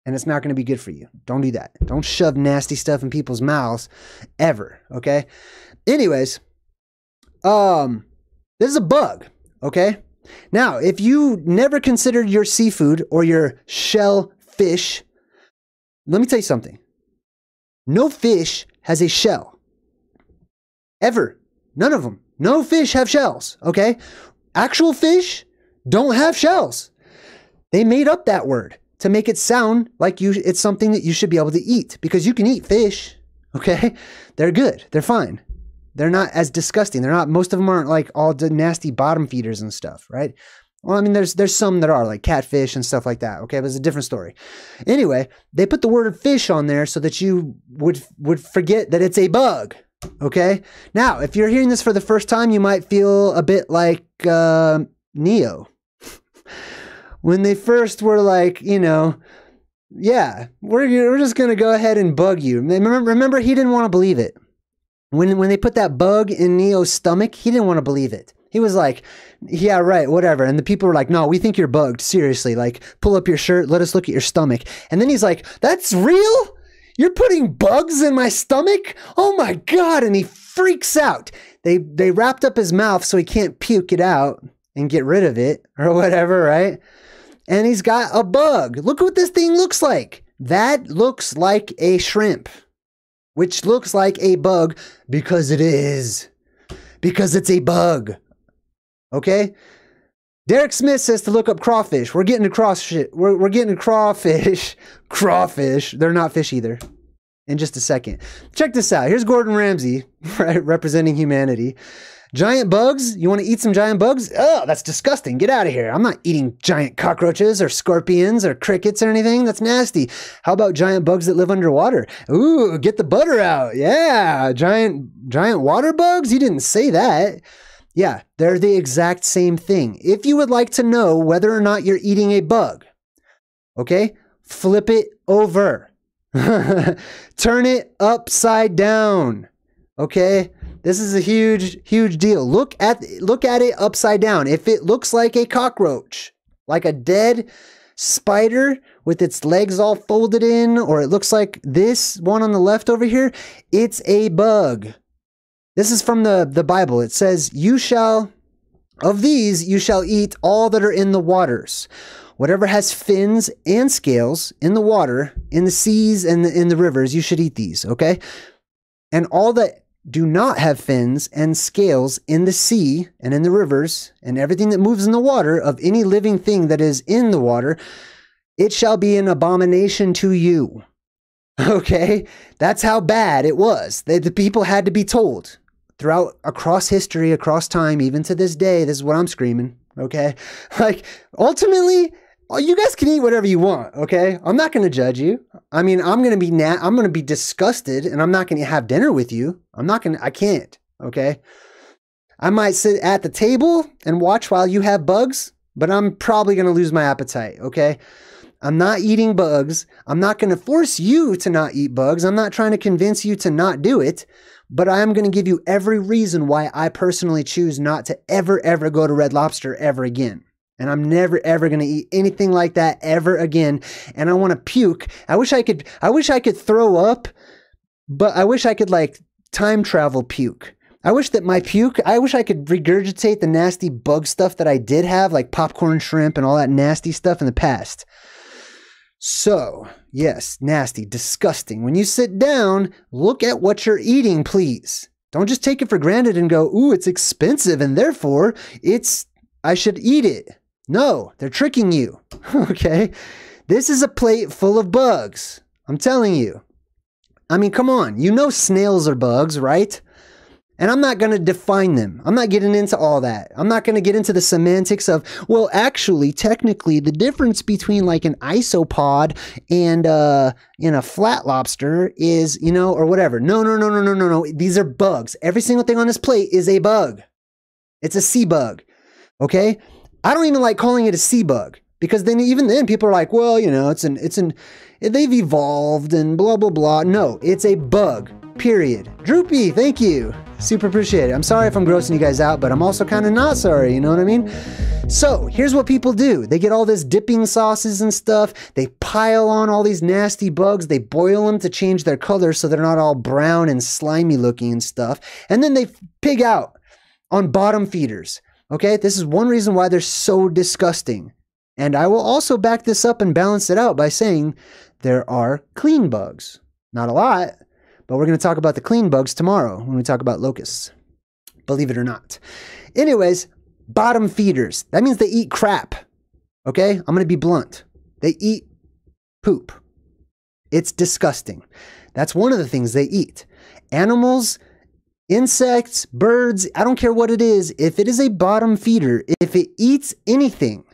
and it's not going to be good for you. Don't do that. Don't shove nasty stuff in people's mouths ever, okay? Anyways, this is a bug, okay? Now, if you never considered your seafood or your shellfish, let me tell you something. No fish has a shell. Ever. None of them. No fish have shells, okay? Actual fish don't have shells. They made up that word to make it sound like it's something that you should be able to eat, because you can eat fish, okay? They're good. They're fine. They're not as disgusting. They're not, most of them aren't like all the nasty bottom feeders and stuff, right? Well, I mean, there's some that are like catfish and stuff like that, okay? But it's a different story. Anyway, they put the word fish on there so that you would forget that it's a bug. Okay, now if you're hearing this for the first time, you might feel a bit like Neo when they first were like, you know, yeah, we're just gonna go ahead and bug you. Remember, he didn't want to believe it when they put that bug in Neo's stomach. He didn't want to believe it. He was like, yeah, right, whatever. And the people were like, no, we think you're bugged, seriously, like, pull up your shirt, let us look at your stomach. And then he's like, that's real? You're putting bugs in my stomach? Oh my God. And he freaks out. They wrapped up his mouth so he can't puke it out and get rid of it or whatever, right? And he's got a bug. Look what this thing looks like. That looks like a shrimp, which looks like a bug because it is. Because it's a bug. Okay? Derek Smith says to look up crawfish. We're getting to crawfish. We're getting to crawfish. Crawfish. They're not fish either. In just a second. Check this out. Here's Gordon Ramsay, right, representing humanity. Giant bugs? You want to eat some giant bugs? Oh, that's disgusting. Get out of here. I'm not eating giant cockroaches or scorpions or crickets or anything. That's nasty. How about giant bugs that live underwater? Ooh, get the butter out. Yeah. Giant water bugs? You didn't say that. Yeah, they're the exact same thing. If you would like to know whether or not you're eating a bug, okay, flip it over. Turn it upside down. Okay? This is a huge, huge deal. Look at it upside down. If it looks like a cockroach, like a dead spider with its legs all folded in, or it looks like this one on the left over here, it's a bug. This is from the Bible. It says, of these you shall eat all that are in the waters. Whatever has fins and scales in the water, in the seas and in the rivers, you should eat these, okay? And all that do not have fins and scales in the sea and in the rivers and everything that moves in the water, of any living thing that is in the water, it shall be an abomination to you, okay? That's how bad it was. The people had to be told throughout, across history, across time, even to this day. This is what I'm screaming, okay? Like, ultimately, you guys can eat whatever you want, okay? I'm not going to judge you. I mean, I'm going to be disgusted, and I'm not going to have dinner with you. I can't, okay? I might sit at the table and watch while you have bugs, but I'm probably going to lose my appetite, okay? I'm not eating bugs. I'm not going to force you to not eat bugs. I'm not trying to convince you to not do it, but I am going to give you every reason why I personally choose not to ever, ever go to Red Lobster ever again. And I'm never, ever going to eat anything like that ever again. And I want to puke. I wish I could throw up, but I wish I could, like, time travel puke. I wish I could regurgitate the nasty bug stuff that I did have, like popcorn shrimp and all that nasty stuff in the past. So, yes, nasty, disgusting. When you sit down, look at what you're eating, please. Don't just take it for granted and go, ooh, it's expensive, and therefore I should eat it. No, they're tricking you, okay? This is a plate full of bugs, I'm telling you. I mean, come on, you know snails are bugs, right? And I'm not going to define them. I'm not getting into all that. I'm not going to get into the semantics of, well, actually, technically, the difference between, like, an isopod and a flat lobster is, you know, or whatever. No. These are bugs. Every single thing on this plate is a bug. It's a sea bug, okay? I don't even like calling it a sea bug, because then even then people are like, well, you know, they've evolved and blah, blah, blah. No, it's a bug. Period. Droopy, thank you. Super appreciate it. I'm sorry if I'm grossing you guys out, but I'm also kind of not sorry, you know what I mean? So, here's what people do. They get all this dipping sauces and stuff. They pile on all these nasty bugs. They boil them to change their color so they're not all brown and slimy looking and stuff. And then they pig out on bottom feeders. Okay? This is one reason why they're so disgusting. And I will also back this up and balance it out by saying there are clean bugs. Not a lot. But we're going to talk about the clean bugs tomorrow when we talk about locusts, believe it or not. Anyways, bottom feeders. That means they eat crap, okay? I'm going to be blunt. They eat poop. It's disgusting. That's one of the things they eat. Animals, insects, birds, I don't care what it is. If it is a bottom feeder, if it eats anything,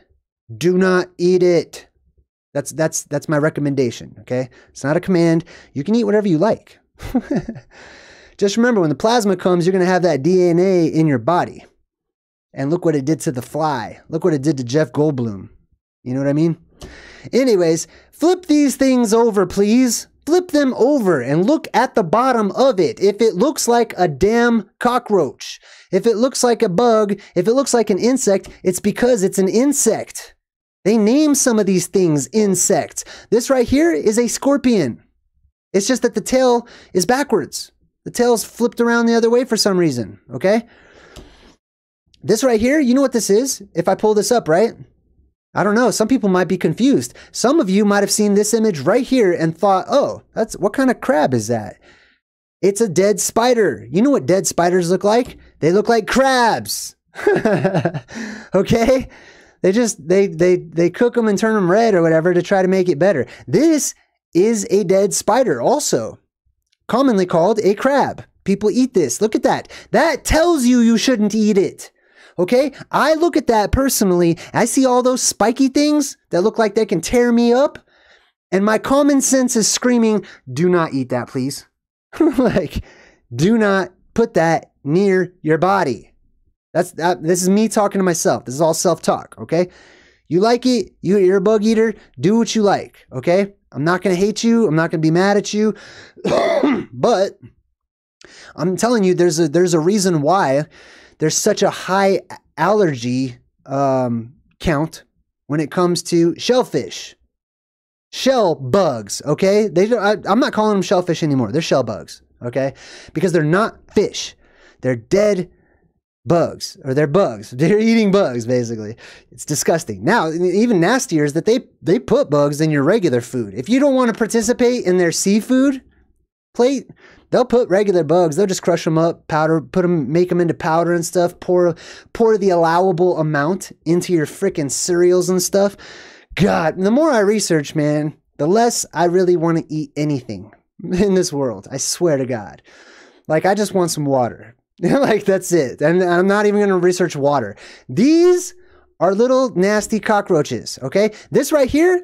do not eat it. That's my recommendation, okay? It's not a command. You can eat whatever you like. Just remember, when the plasma comes, you're going to have that DNA in your body. And look what it did to the fly. Look what it did to Jeff Goldblum. You know what I mean? Anyways, flip these things over, please. Flip them over and look at the bottom of it. If it looks like a damn cockroach, if it looks like a bug, if it looks like an insect, it's because it's an insect. They name some of these things insects. This right here is a scorpion. It's just that the tail is backwards. The tail's flipped around the other way for some reason, okay? This right here, you know what this is? If I pull this up, right? I don't know, some people might be confused. Some of you might have seen this image right here and thought, oh, that's, what kind of crab is that? It's a dead spider. You know what dead spiders look like? They look like crabs, okay? They just, they cook them and turn them red or whatever to try to make it better. This is a dead spider also, commonly called a crab. People eat this. Look at that. That tells you you shouldn't eat it. Okay? I look at that personally. I see all those spiky things that look like they can tear me up. And my common sense is screaming, do not eat that, please. Like, do not put that near your body. This is me talking to myself. This is all self-talk, okay? You like it, you're a bug eater, do what you like, okay? I'm not gonna hate you, I'm not gonna be mad at you, but I'm telling you, there's a reason why there's such a high allergy count when it comes to shellfish. Shell bugs, okay? I'm not calling them shellfish anymore. They're shell bugs, okay? Because they're not fish. They're dead bugs, or they're bugs. They're eating bugs, basically. It's disgusting. Now, even nastier is that they put bugs in your regular food. If you don't want to participate in their seafood plate, they'll put regular bugs. They'll just crush them up, powder, put them, make them into powder and stuff, pour the allowable amount into your frickin' cereals and stuff. God, the more I research, man, the less I really want to eat anything in this world. I swear to God. Like, I just want some water. Like, that's it. And I'm not even going to research water. These are little nasty cockroaches, okay? This right here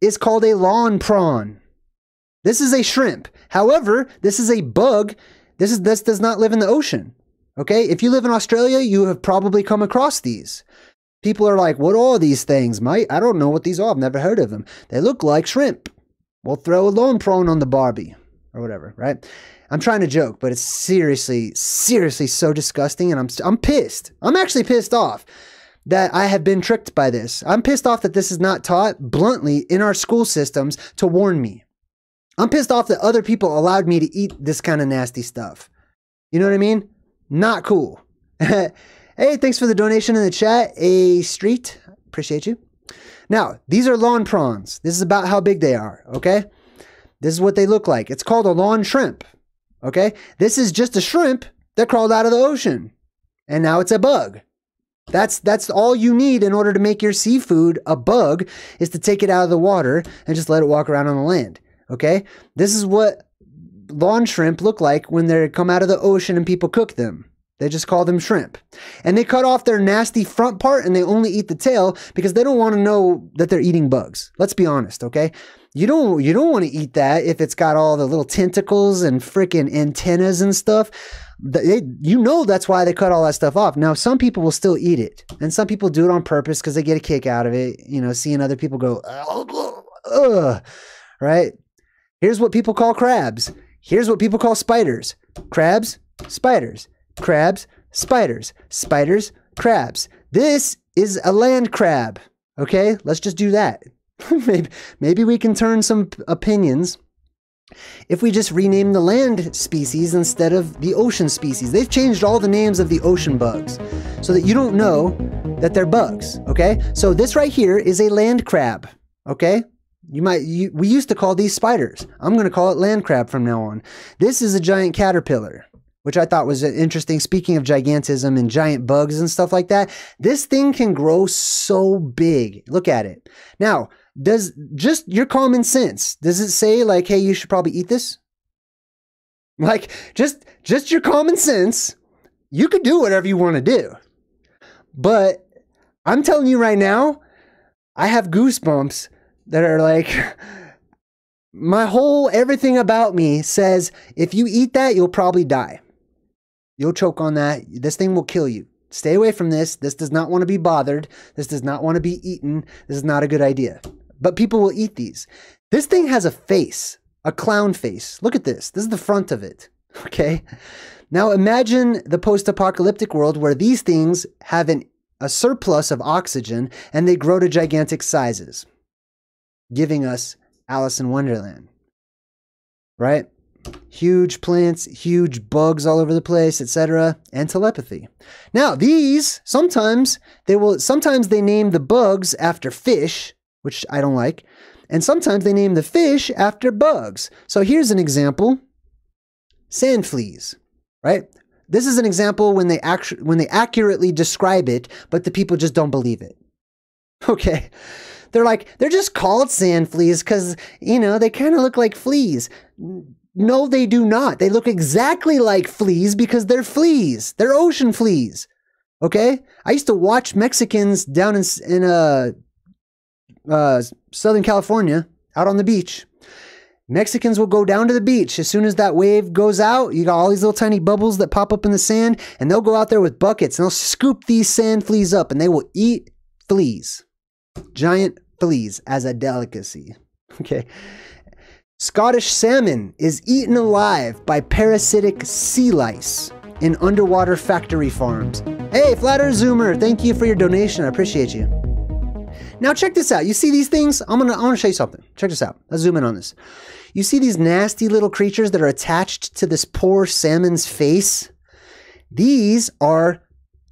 is called a lawn prawn. This is a shrimp. However, this is a bug. This does not live in the ocean, okay? If you live in Australia, you have probably come across these. People are like, what are these things, mate? I don't know what these are. I've never heard of them. They look like shrimp. We'll throw a lawn prawn on the barbie or whatever, right? I'm trying to joke, but it's seriously, seriously so disgusting, and I'm pissed. I'm actually pissed off that I have been tricked by this. I'm pissed off that this is not taught bluntly in our school systems to warn me. I'm pissed off that other people allowed me to eat this kind of nasty stuff. You know what I mean? Not cool. Hey, thanks for the donation in the chat. A street. Appreciate you. Now, these are lawn prawns. This is about how big they are, okay? This is what they look like. It's called a lawn shrimp, okay? This is just a shrimp that crawled out of the ocean, and now it's a bug. That's all you need in order to make your seafood a bug, is to take it out of the water and just let it walk around on the land, okay? This is what lawn shrimp look like when they come out of the ocean and people cook them. They just call them shrimp. And they cut off their nasty front part and they only eat the tail because they don't want to know that they're eating bugs. Let's be honest, okay? You don't want to eat that if it's got all the little tentacles and freaking antennas and stuff. You know that's why they cut all that stuff off. Now, some people will still eat it. And some people do it on purpose because they get a kick out of it, you know, seeing other people go, ugh, right? Here's what people call crabs. Here's what people call spiders. Crabs, spiders. Crabs, spiders, spiders, crabs. This is a land crab, okay? Let's just do that. Maybe we can turn some opinions if we just rename the land species instead of the ocean species. They've changed all the names of the ocean bugs so that you don't know that they're bugs, okay? So this right here is a land crab, okay? We used to call these spiders. I'm gonna call it land crab from now on. This is a giant caterpillar, which I thought was interesting. Speaking of gigantism and giant bugs and stuff like that, this thing can grow so big. Look at it. Now, does just your common sense, does it say like, hey, you should probably eat this? Like, just your common sense, you could do whatever you want to do. But I'm telling you right now, I have goosebumps that are like... My whole, everything about me says, if you eat that, you'll probably die. You'll choke on that. This thing will kill you. Stay away from this. This does not want to be bothered. This does not want to be eaten. This is not a good idea. But people will eat these. This thing has a face, a clown face. Look at this. This is the front of it, okay? Now imagine the post-apocalyptic world where these things have a surplus of oxygen and they grow to gigantic sizes, giving us Alice in Wonderland, right? Huge plants, huge bugs all over the place, etc., and telepathy. Now, these, sometimes they name the bugs after fish, which I don't like, and sometimes they name the fish after bugs. So here's an example, sand fleas, right? This is an example when they accurately describe it, but the people just don't believe it. Okay. They're just called sand fleas because, you know, they kind of look like fleas. No, they do not. They look exactly like fleas because they're fleas. They're ocean fleas. Okay? I used to watch Mexicans down in Southern California, out on the beach. Mexicans will go down to the beach. As soon as that wave goes out, you got all these little tiny bubbles that pop up in the sand, and they'll go out there with buckets, and they'll scoop these sand fleas up, and they will eat fleas. Giant fleas as a delicacy. Okay. Scottish salmon is eaten alive by parasitic sea lice in underwater factory farms. Hey, Flat Earth Zoomer, thank you for your donation. I appreciate you. Now check this out. You see these things? I'm gonna show you something. Check this out. Let's zoom in on this. You see these nasty little creatures that are attached to this poor salmon's face? These are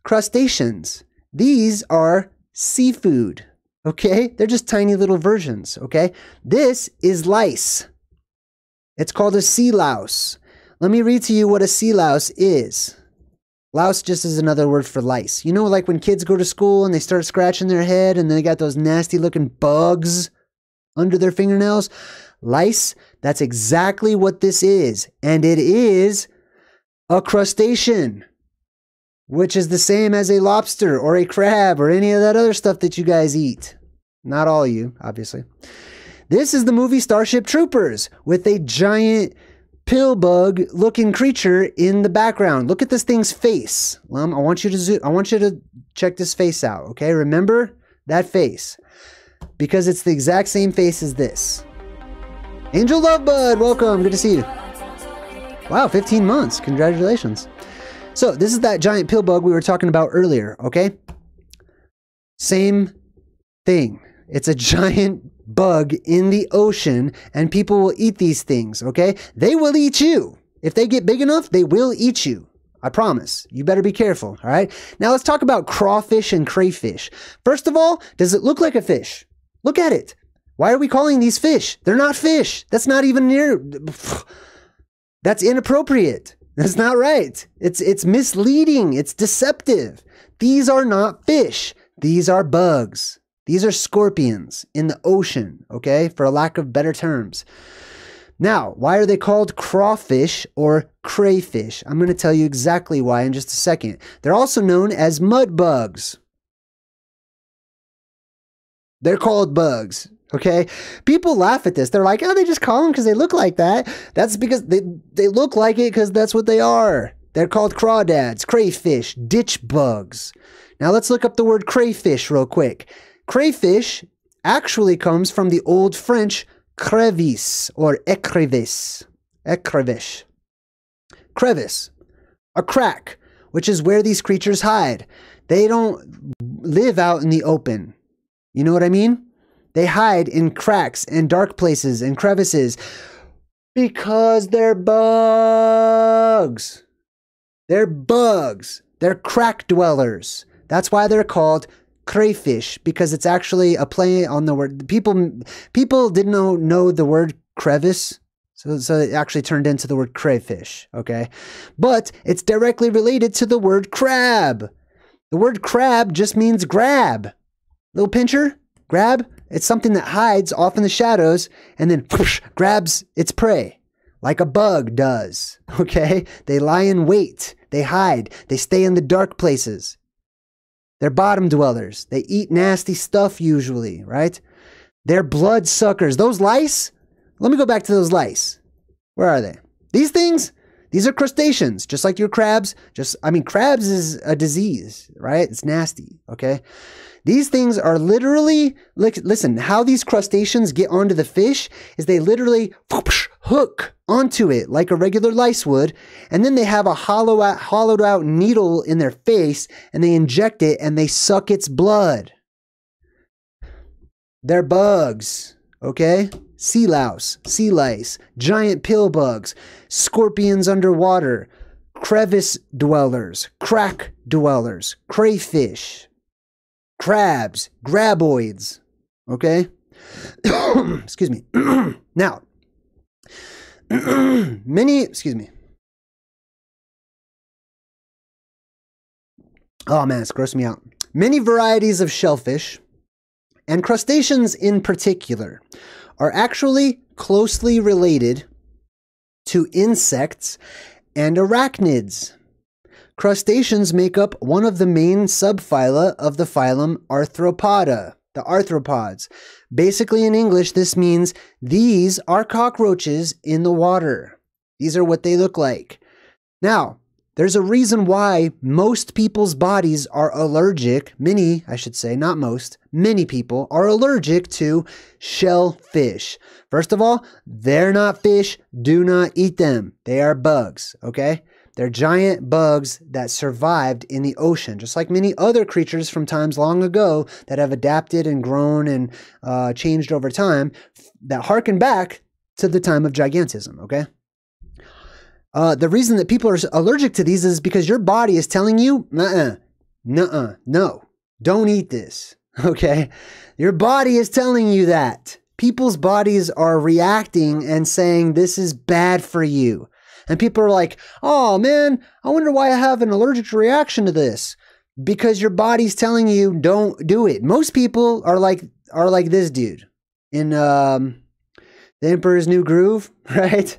crustaceans. These are seafood. Okay? They're just tiny little versions. Okay? This is lice. It's called a sea louse. Let me read to you what a sea louse is. Louse just is another word for lice. You know, like when kids go to school and they start scratching their head and they got those nasty looking bugs under their fingernails? Lice, that's exactly what this is. And it is a crustacean, which is the same as a lobster or a crab or any of that other stuff that you guys eat. Not all of you, obviously. This is the movie Starship Troopers with a giant pill bug looking creature in the background. Look at this thing's face. I want you to check this face out. Okay. Remember that face because it's the exact same face as this. Angel Love Bud. Welcome. Good to see you. Wow. 15 months. Congratulations. So this is that giant pill bug we were talking about earlier. Okay. Same thing. It's a giant bug in the ocean and people will eat these things, okay? They will eat you. If they get big enough, they will eat you. I promise. You better be careful, all right? Now let's talk about crawfish and crayfish. First of all, does it look like a fish? Look at it. Why are we calling these fish? They're not fish. That's not even near. That's inappropriate. That's not right. It's misleading. It's deceptive. These are not fish. These are bugs. These are scorpions in the ocean, okay, for a lack of better terms. Now, why are they called crawfish or crayfish? I'm going to tell you exactly why in just a second. They're also known as mud bugs. They're called bugs, okay? People laugh at this. They're like, oh, they just call them because they look like that. That's because they look like it because that's what they are. They're called crawdads, crayfish, ditch bugs. Now, let's look up the word crayfish real quick. Crayfish actually comes from the old French crevice or écrevis, écrevish, crevice, a crack, which is where these creatures hide. They don't live out in the open. You know what I mean? They hide in cracks and dark places and crevices because they're bugs. They're bugs. They're crack dwellers. That's why they're called crayfish, because it's actually a play on the word. People didn't know the word crevice, so it actually turned into the word crayfish, okay? But it's directly related to the word crab. The word crab just means grab. Little pincher, grab. It's something that hides off in the shadows and then whoosh, grabs its prey, like a bug does, okay? They lie in wait. They hide. They stay in the dark places. They're bottom dwellers. They eat nasty stuff usually, right? They're blood suckers. Those lice, let me go back to those lice. Where are they? These things, these are crustaceans, just like your crabs. Crabs is a disease, right? It's nasty, okay? These things are literally, listen, how these crustaceans get onto the fish is they literally hook onto it like a regular lice would, and then they have a hollowed out needle in their face and they inject it and they suck its blood. They're bugs, okay? Sea louse, sea lice, giant pill bugs, scorpions underwater, crevice dwellers, crack dwellers, crayfish, crabs, graboids, okay? Excuse me. Now, many varieties of shellfish and crustaceans in particular, are actually closely related to insects and arachnids. Crustaceans make up one of the main subphyla of the phylum Arthropoda, the arthropods. Basically, in English, this means these are cockroaches in the water. These are what they look like. Now, there's a reason why most people's bodies are allergic, many, I should say, not most, many people are allergic to shellfish. First of all, they're not fish, do not eat them. They are bugs, okay? They're giant bugs that survived in the ocean, just like many other creatures from times long ago that have adapted and grown and changed over time that harken back to the time of gigantism, okay? The reason that people are allergic to these is because your body is telling you, no, don't eat this, okay? Your body is telling you that. People's bodies are reacting and saying, this is bad for you. And people are like, oh man, I wonder why I have an allergic reaction to this. Because your body's telling you, don't do it. Most people are like this dude in The Emperor's New Groove, right?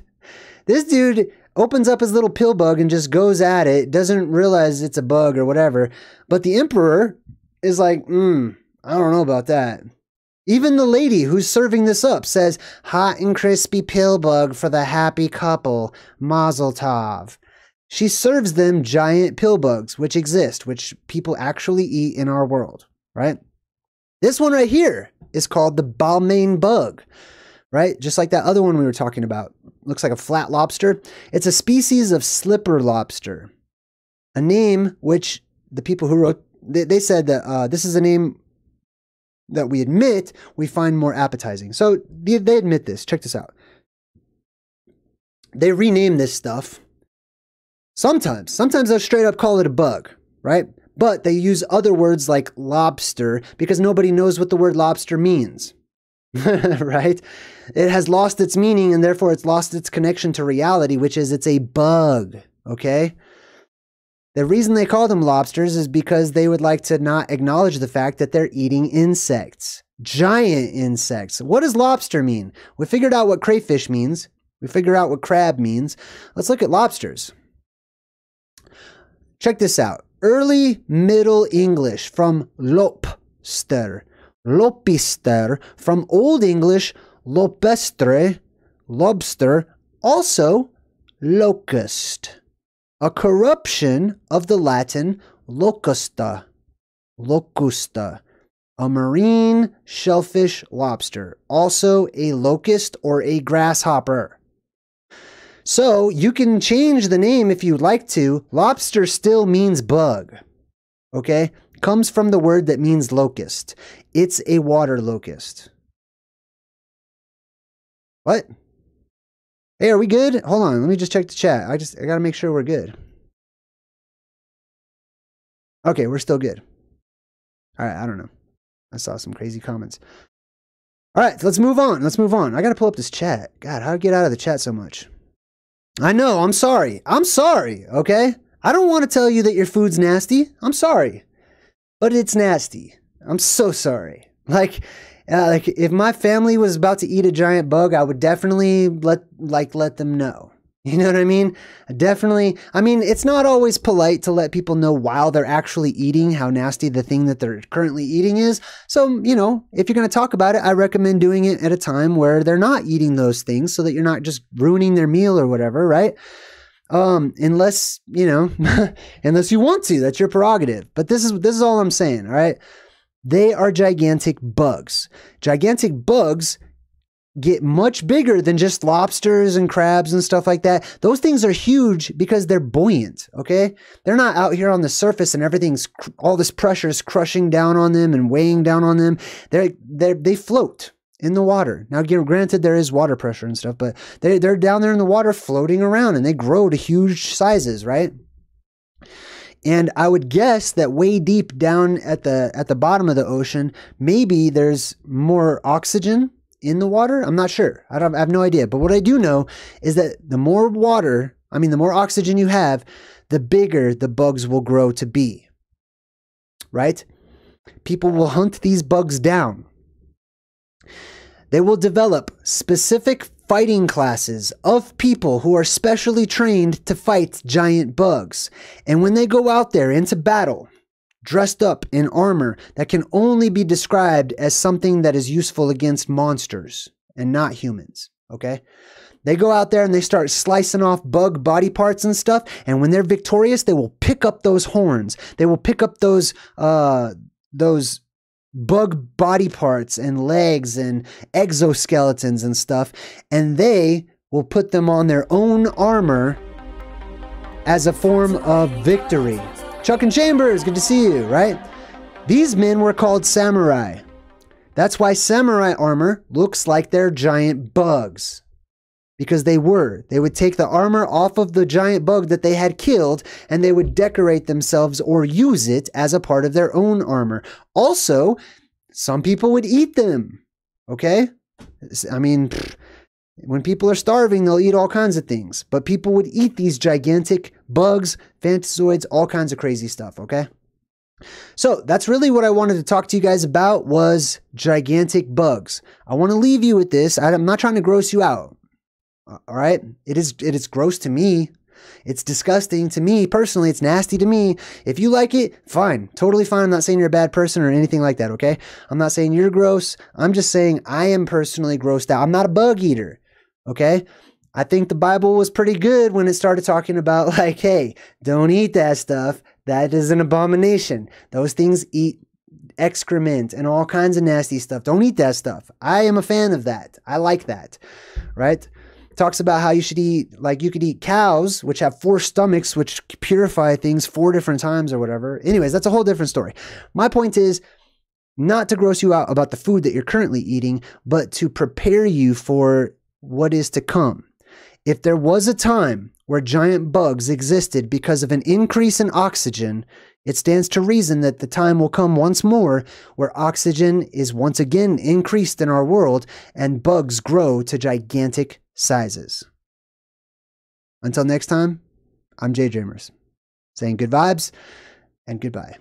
This dude opens up his little pill bug and just goes at it, doesn't realize it's a bug or whatever. But the emperor is like, I don't know about that. Even the lady who's serving this up says, hot and crispy pill bug for the happy couple, mazel tov. She serves them giant pill bugs, which exist, which people actually eat in our world, right? This one right here is called the Balmain bug, right? Just like that other one we were talking about. Looks like a flat lobster. It's a species of slipper lobster, a name which the people who wrote, they said that this is a name that we admit we find more appetizing. So they admit this. Check this out. They rename this stuff. Sometimes they'll straight up call it a bug, right? But they use other words like lobster because nobody knows what the word lobster means. Right? It has lost its meaning and therefore it's lost its connection to reality, which is it's a bug, okay? The reason they call them lobsters is because they would like to not acknowledge the fact that they're eating insects, giant insects. What does lobster mean? We figured out what crayfish means. We figured out what crab means. Let's look at lobsters. Check this out. Early Middle English from lopster. Lopister, from Old English, lopestre, lobster, also locust, a corruption of the Latin locusta, locusta, a marine shellfish lobster, also a locust or a grasshopper. So you can change the name if you'd like to. Lobster still means bug, okay? Comes from the word that means locust. It's a water locust. What? Hey, are we good? Hold on, let me just check the chat. I gotta make sure we're good. Okay, we're still good. All right, I don't know. I saw some crazy comments. All right, so let's move on. Let's move on. I gotta pull up this chat. God, how do I get out of the chat so much? I know, I'm sorry. I'm sorry, okay? I don't want to tell you that your food's nasty. I'm sorry. But it's nasty. I'm so sorry. Like if my family was about to eat a giant bug, I would definitely let them know. You know what I mean? I mean, it's not always polite to let people know while they're actually eating how nasty the thing that they're currently eating is. So, you know, if you're going to talk about it, I recommend doing it at a time where they're not eating those things so that you're not just ruining their meal or whatever, right? Unless, you know, unless you want to, that's your prerogative. But this is all I'm saying, all right? They are gigantic bugs. Gigantic bugs get much bigger than just lobsters and crabs and stuff like that. Those things are huge because they're buoyant, okay? They're not out here on the surface and everything's, all this pressure is crushing down on them and weighing down on them. They float in the water. Now, granted, there is water pressure and stuff, but they're down there in the water floating around and they grow to huge sizes, right? And I would guess that way deep down at the bottom of the ocean, maybe there's more oxygen in the water. I'm not sure. I have no idea. But what I do know is that the more oxygen you have, the bigger the bugs will grow to be, right? People will hunt these bugs down. They will develop specific fighting classes of people who are specially trained to fight giant bugs. And when they go out there into battle, dressed up in armor that can only be described as something that is useful against monsters and not humans, okay? They go out there and they start slicing off bug body parts and stuff. And when they're victorious, they will pick up those horns. They will pick up those bug body parts and legs and exoskeletons and stuff. And they will put them on their own armor as a form of victory. Chuck and Chambers, good to see you, right? These men were called samurai. That's why samurai armor looks like they're giant bugs. Because they were. They would take the armor off of the giant bug that they had killed and they would decorate themselves or use it as a part of their own armor. Also, some people would eat them, okay? I mean, when people are starving, they'll eat all kinds of things. But people would eat these gigantic bugs, phantazoids, all kinds of crazy stuff, okay? So that's really what I wanted to talk to you guys about was gigantic bugs. I want to leave you with this. I'm not trying to gross you out. All right. It is gross to me. It's disgusting to me personally. It's nasty to me. If you like it, fine. Totally fine. I'm not saying you're a bad person or anything like that. Okay. I'm not saying you're gross. I'm just saying I am personally grossed out. I'm not a bug eater. Okay. I think the Bible was pretty good when it started talking about like, hey, don't eat that stuff. That is an abomination. Those things eat excrement and all kinds of nasty stuff. Don't eat that stuff. I am a fan of that. I like that. Right. Talks about how you should eat, like you could eat cows, which have four stomachs, which purify things four different times or whatever. Anyways, that's a whole different story. My point is not to gross you out about the food that you're currently eating, but to prepare you for what is to come. If there was a time where giant bugs existed because of an increase in oxygen, it stands to reason that the time will come once more where oxygen is once again increased in our world and bugs grow to gigantic sizes. Until next time, I'm Jay Dreamers, saying good vibes and goodbye.